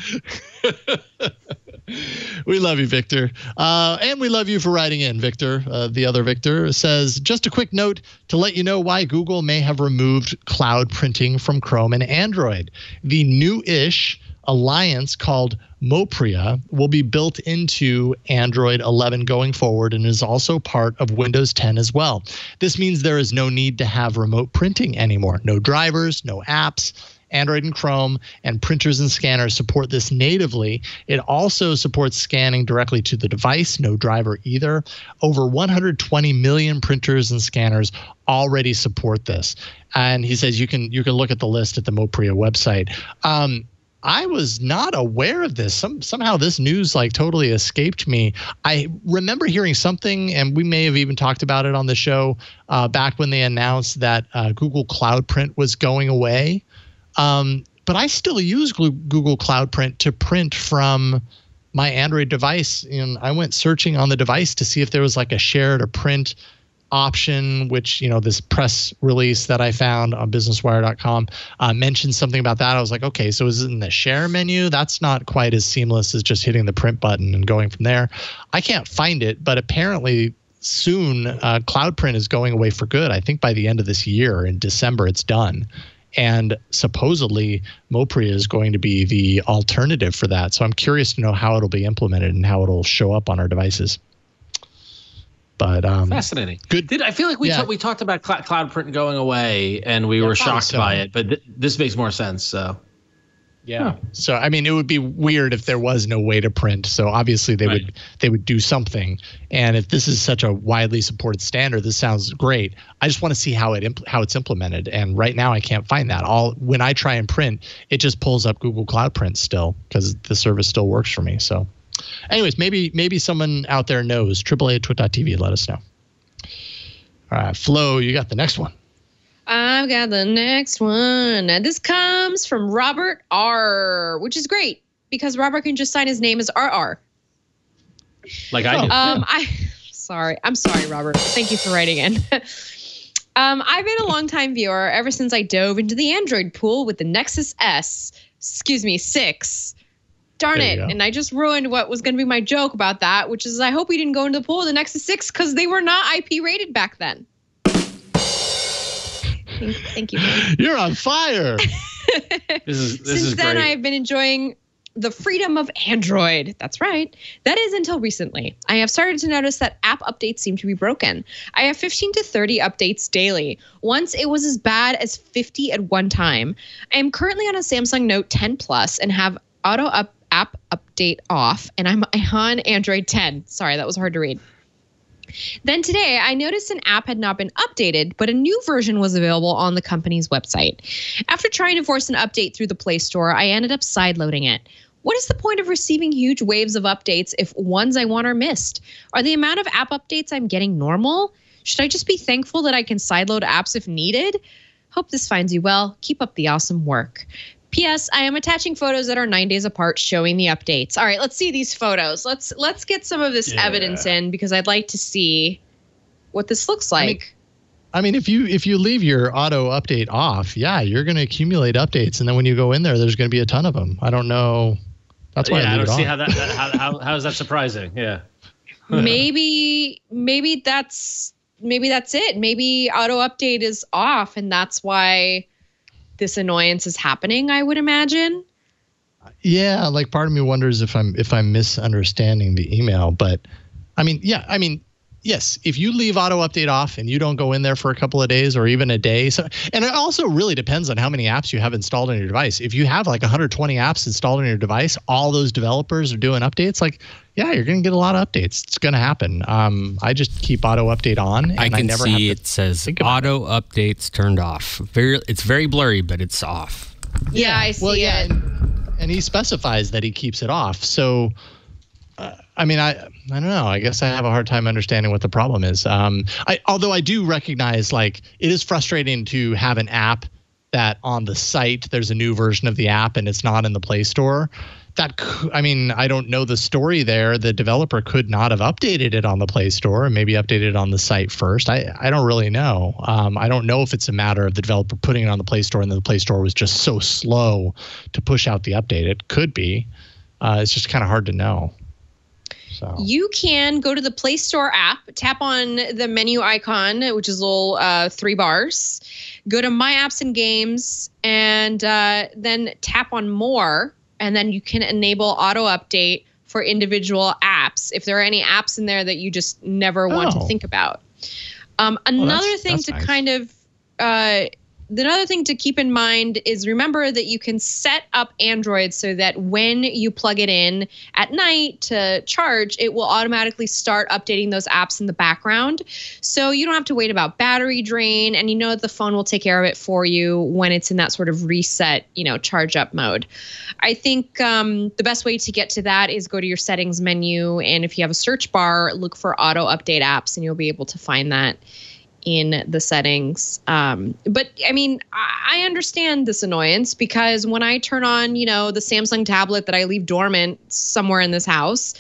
We love you, Victor. And we love you for writing in, Victor. The other Victor says, just a quick note to let you know why Google may have removed cloud printing from Chrome and Android. The new-ish alliance called Mopria will be built into Android 11 going forward and is also part of Windows 10 as well. This means there is no need to have remote printing anymore. No drivers, no apps. Android and Chrome and printers and scanners support this natively. It also supports scanning directly to the device, no driver either. Over 120 million printers and scanners already support this. And he says you can look at the list at the Mopria website. I was not aware of this. Somehow this news totally escaped me. I remember hearing something, and we may have even talked about it on the show back when they announced that Google Cloud Print was going away. But I still use Google Cloud Print to print from my Android device. And I went searching on the device to see if there was a share to print option, which, this press release that I found on businesswire.com mentioned something about that. I was like, okay, so is it in the share menu? That's not quite as seamless as just hitting the print button and going from there. I can't find it, but apparently soon Cloud Print is going away for good. I think by the end of this year, in December, it's done. And supposedly Mopria is going to be the alternative for that. So I'm curious to know how it'll be implemented and how it'll show up on our devices. But fascinating. Good. I feel like we talked about Cloud Print going away, and we were shocked by it. But this makes more sense. So yeah. So I mean, it would be weird if there was no way to print. So obviously they would do something. And if this is such a widely supported standard, this sounds great. I just want to see how it's implemented. And right now I can't find that. When I try and print, it just pulls up Google Cloud Print still, because the service still works for me. So. Anyways, maybe someone out there knows. AAA@twit.tv, let us know. All right, Flo, you got the next one. I've got the next one. This comes from Robert R., which is great because Robert can just sign his name as RR. Like I do. I'm sorry, Robert. Thank you for writing in. I've been a longtime viewer ever since I dove into the Android pool with the Nexus 6. Darn it. And I just ruined what was going to be my joke about that, which is I hope we didn't go into the pool of the Nexus 6 because they were not IP rated back then. Thank you. You're on fire. Since then, great. I've been enjoying the freedom of Android. That's right. That is until recently. I have started to notice that app updates seem to be broken. I have 15 to 30 updates daily. Once it was as bad as 50 at one time. I am currently on a Samsung Note 10 Plus and have app update off, and I'm on Android 10. Sorry, that was hard to read. Then today, I noticed an app had not been updated, but a new version was available on the company's website. After trying to force an update through the Play Store, I ended up sideloading it. What is the point of receiving huge waves of updates if ones I want are missed? Are the amount of app updates I'm getting normal? Should I just be thankful that I can sideload apps if needed? Hope this finds you well. Keep up the awesome work. P.S. I am attaching photos that are 9 days apart showing the updates. All right, let's see these photos. Let's get some of this evidence in because I'd like to see what this looks like. I mean, if you leave your auto update off, you're going to accumulate updates, and then when you go in there's going to be a ton of them. I don't know. That's why I don't see how how is that surprising? Yeah. Maybe that's it. Maybe auto update is off, and that's why this annoyance is happening, I would imagine. Yeah, part of me wonders if I'm misunderstanding the email, but I mean, yes, if you leave auto update off and you don't go in there for a couple of days or even a day. So, and it also really depends on how many apps you have installed on your device. If you have like 120 apps installed on your device, all those developers are doing updates, like, yeah, you're going to get a lot of updates. It's going to happen. I just keep auto update on. And I can never see it says auto updates turned off. It's very blurry, but it's off. Yeah, I see it. And he specifies that he keeps it off. So, I mean, I don't know. I guess I have a hard time understanding what the problem is. Although I do recognize, like, it is frustrating to have an app that on the site there's a new version of the app and it's not in the Play Store. That, I mean, I don't know the story there. The developer could not have updated it on the Play Store and maybe updated it on the site first. I don't really know. I don't know if it's a matter of the developer putting it on the Play Store and the Play Store was just so slow to push out the update. It could be. It's just kind of hard to know. So. You can go to the Play Store app, tap on the menu icon, which is little 3 bars, go to My Apps and Games, and then tap on More, and then you can enable auto update for individual apps if there are any apps in there that you just never want to think about. Another thing to keep in mind is remember that you can set up Android so that when you plug it in at night to charge, it will automatically start updating those apps in the background. So you don't have to wait about battery drain, and you know that the phone will take care of it for you when it's in that sort of reset, you know, charge up mode. I think the best way to get to that is go to your settings menu, and if you have a search bar, look for auto update apps, and you'll be able to find that in the settings. But I mean, I understand this annoyance, because when I turn on, you know, the Samsung tablet that I leave dormant somewhere in this house,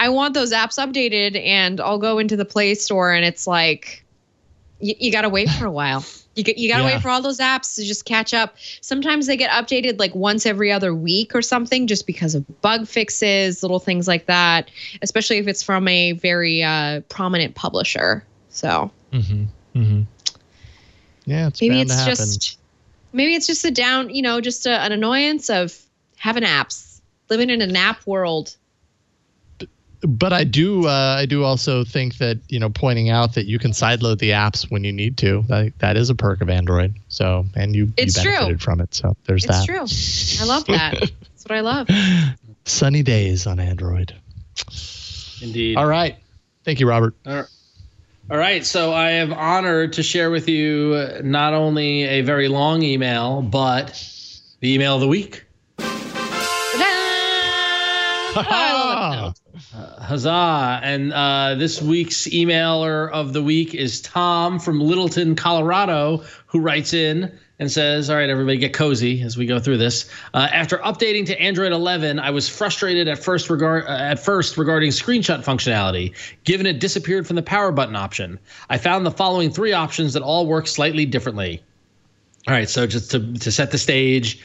I want those apps updated, and I'll go into the Play Store and it's like, you got to wait for a while. You got to wait for all those apps to just catch up. Sometimes they get updated like once every other week or something, just because of bug fixes, little things like that, especially if it's from a very prominent publisher. So yeah, maybe it's just a down, you know, just an annoyance of having apps, living in an app world. But I do also think that, you know, pointing out that you can sideload the apps when you need to, that is a perk of Android. So, and you benefited from it. So there's that. It's true. I love that. That's what I love. Sunny days on Android. Indeed. All right. Thank you, Robert. All right. All right, so I am honored to share with you not only a very long email, but the email of the week. Huzzah! And this week's emailer of the week is Tom from Littleton, Colorado, who writes in and says, all right, everybody get cozy as we go through this. After updating to Android 11, I was frustrated at first regarding screenshot functionality, given it disappeared from the power button option. I found the following 3 options that all work slightly differently. All right, so just to set the stage,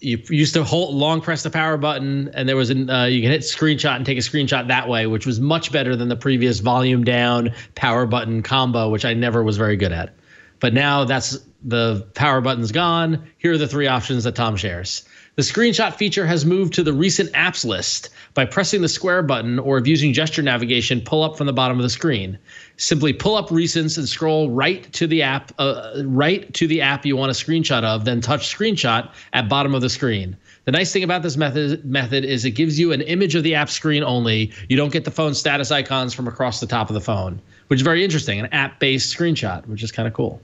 you used to long press the power button, and there was you can hit screenshot and take a screenshot that way, which was much better than the previous volume down power button combo, which I never was very good at. But now that's the power button's gone. Here are the 3 options that Tom shares. The screenshot feature has moved to the recent apps list by pressing the square button, or if using gesture navigation, pull up from the bottom of the screen. Simply pull up recents and scroll right to the app you want a screenshot of, then touch screenshot at bottom of the screen. The nice thing about this method is it gives you an image of the app screen only. You don't get the phone status icons from across the top of the phone, which is very interesting, an app-based screenshot, which is kind of cool.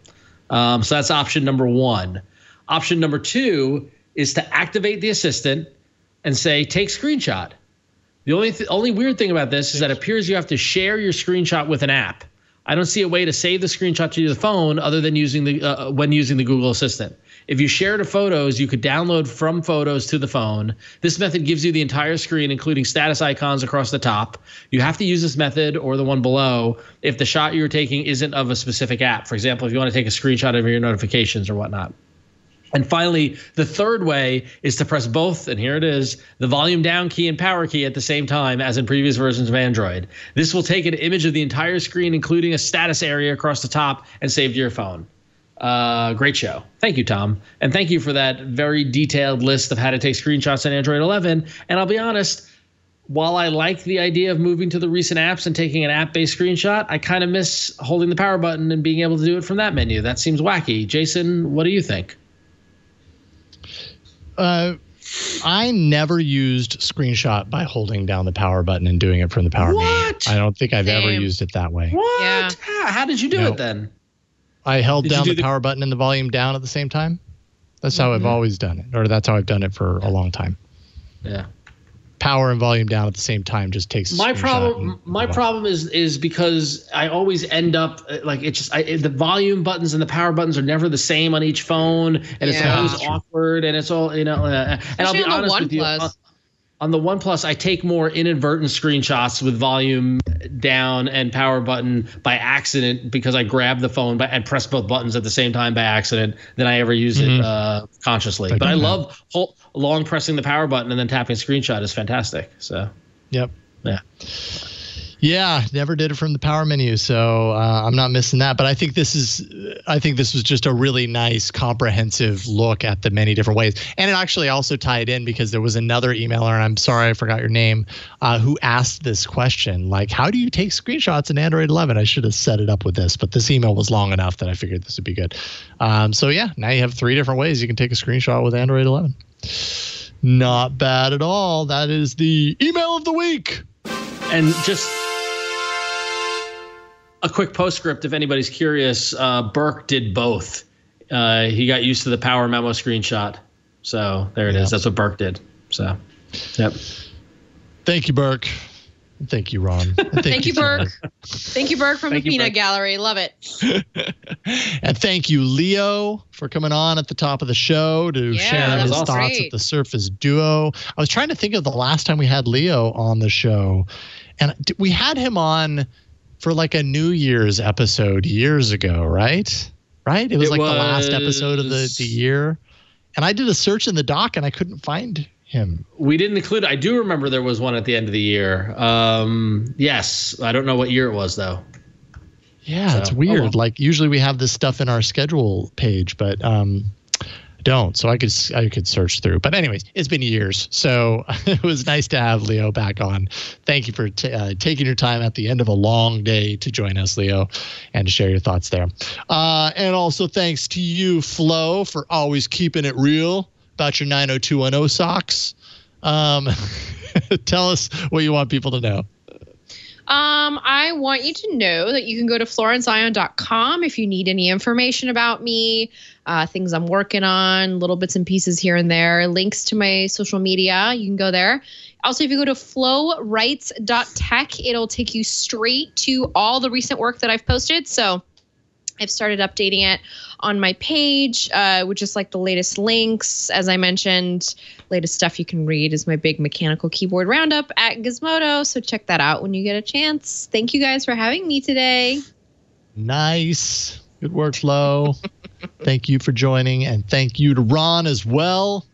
So that's option number 1. Option number 2 is to activate the assistant and say, take screenshot. The only weird thing about this is that it appears you have to share your screenshot with an app. I don't see a way to save the screenshot to the phone other than when using the Google Assistant. If you share to Photos, you could download from Photos to the phone. This method gives you the entire screen, including status icons across the top. You have to use this method or the one below if the shot you're taking isn't of a specific app. For example, if you want to take a screenshot of your notifications or whatnot. And finally, the 3rd way is to press both, and here it is, the volume down key and power key at the same time as in previous versions of Android. This will take an image of the entire screen, including a status area across the top, and save to your phone. Great show. Thank you, Tom. And thank you for that very detailed list of how to take screenshots on Android 11. And I'll be honest, while I liked the idea of moving to the recent apps and taking an app-based screenshot, I kind of miss holding the power button and being able to do it from that menu. That seems wacky. Jason, what do you think? I never used screenshot by holding down the power button and doing it from the power menu. I don't think I've ever used it that way. What? Yeah. How did you do it then? I held down the power button and the volume down at the same time. That's how I've always done it, or that's how I've done it for a long time. Yeah. Power and volume down at the same time just takes my problem. My problem is because I always end up like the volume buttons and the power buttons are never the same on each phone, and it's always awkward, and it's all and I'll be honest with you, on the OnePlus, I take more inadvertent screenshots with volume down and power button by accident because I grab the phone and press both buttons at the same time by accident than I ever use it consciously. But I love long pressing the power button and then tapping screenshot is fantastic. So, yeah, never did it from the power menu, so I'm not missing that. But I think this was just a really nice, comprehensive look at the many different ways. And it actually also tied in because there was another emailer, and I'm sorry I forgot your name, who asked this question, like, how do you take screenshots in Android 11? I should have set it up with this, but this email was long enough that I figured this would be good. So yeah, now you have 3 different ways you can take a screenshot with Android 11. Not bad at all. That is the email of the week. And just a quick postscript, if anybody's curious, Burke did both. He got used to the power memo screenshot. So there it is. That's what Burke did. So, Thank you, Burke. Thank you, Ron. Thank you, Burke. Thank you, Burke, from the Peanut Gallery. Love it. And thank you, Leo, for coming on at the top of the show to share his thoughts at the Surface Duo. I was trying to think of the last time we had Leo on the show. And we had him on for like a New Year's episode years ago, right? Right? It was like the last episode of the year. And I did a search in the doc and I couldn't find him. We didn't include it. I do remember there was one at the end of the year. Yes. I don't know what year it was, though. Yeah, so, it's weird. Like usually we have this stuff in our schedule page, but don't. So I could search through. But anyways, it's been years. So it was nice to have Leo back on. Thank you for taking your time at the end of a long day to join us, Leo, and to share your thoughts there. And also thanks to you, Flo, for always keeping it real about your 90210 socks. Tell us what you want people to know. I want you to know that you can go to florenceion.com if you need any information about me, things I'm working on, little bits and pieces here and there, links to my social media. You can go there. Also, if you go to flowrights.tech, it'll take you straight to all the recent work that I've posted. So I've started updating it on my page, which is like the latest links. As I mentioned, latest stuff you can read is my big mechanical keyboard roundup at Gizmodo. So check that out when you get a chance. Thank you guys for having me today. Nice. Good work, Flo. Thank you for joining. And thank you to Ron as well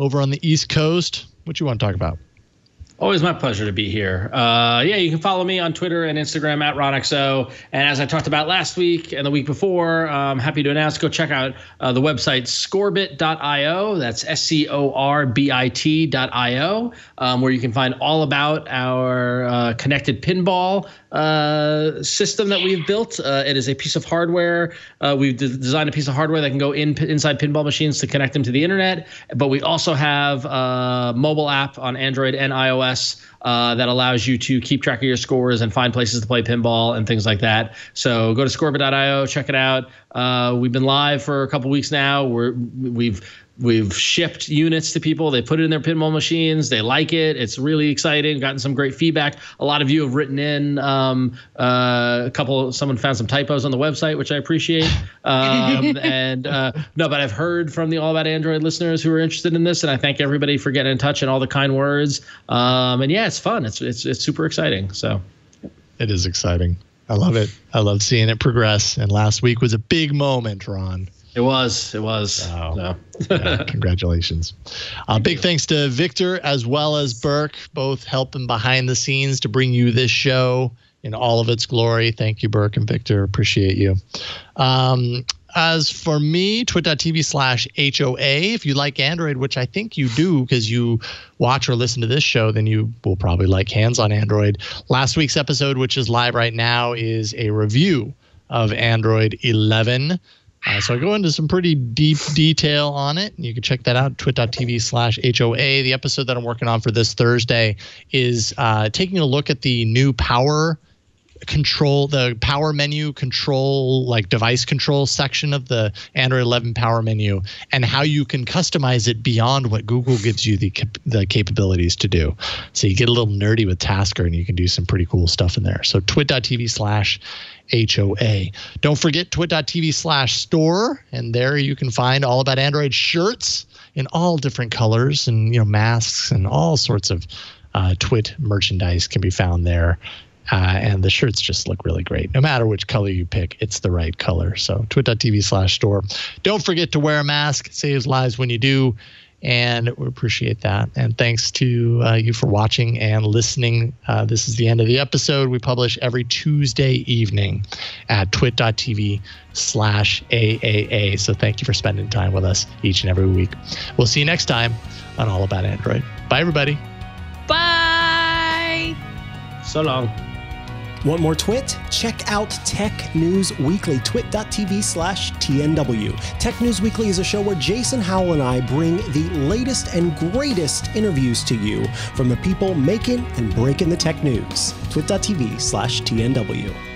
over on the East Coast. What you want to talk about? Always my pleasure to be here. You can follow me on Twitter and Instagram at RonXO. And as I talked about last week and the week before, I'm happy to announce, go check out the website scorbit.io. That's SCORBIT.io, where you can find all about our connected pinball system that we've built. It is a piece of hardware. We've designed a piece of hardware that can go inside pinball machines to connect them to the internet. But we also have a mobile app on Android and iOS that allows you to keep track of your scores and find places to play pinball and things like that. So go to scorbit.io, check it out. We've been live for a couple weeks now. We've shipped units to people. They put it in their pinball machines. They like it. It's really exciting. Gotten some great feedback. A lot of you have written in. Someone found some typos on the website, which I appreciate. But I've heard from the All About Android listeners who are interested in this, and I thank everybody for getting in touch and all the kind words. It's fun. It's super exciting. So, it is exciting. I love it. I love seeing it progress. And last week was a big moment, Ron. It was. Oh. So. Yeah, congratulations. Thanks to Victor as well as Burke, both helping behind the scenes to bring you this show in all of its glory. Thank you, Burke and Victor. Appreciate you. As for me, twit.tv/HOA. If you like Android, which I think you do because you watch or listen to this show, then you will probably like Hands on Android. Last week's episode, which is live right now, is a review of Android 11. So I go into some pretty deep detail on it. You can check that out, twit.tv/HOA. The episode that I'm working on for this Thursday is taking a look at the new power control, the power menu control, like device control section of the Android 11 power menu, and how you can customize it beyond what Google gives you the capabilities to do. So you get a little nerdy with Tasker and you can do some pretty cool stuff in there. So twit.tv/HOA. Don't forget twit.tv/store. And there you can find all about Android shirts in all different colors and, you know, masks and all sorts of TWiT merchandise can be found there. And the shirts just look really great. No matter which color you pick, it's the right color. So twit.tv/store. Don't forget to wear a mask. It saves lives when you do. And we appreciate that. And thanks to you for watching and listening. This is the end of the episode. We publish every Tuesday evening at twit.tv/AAA. So thank you for spending time with us each and every week. We'll see you next time on All About Android. Bye, everybody. Bye. So long. Want more TWiT? Check out Tech News Weekly, twit.tv/TNW. Tech News Weekly is a show where Jason Howell and I bring the latest and greatest interviews to you from the people making and breaking the tech news. twit.tv/TNW.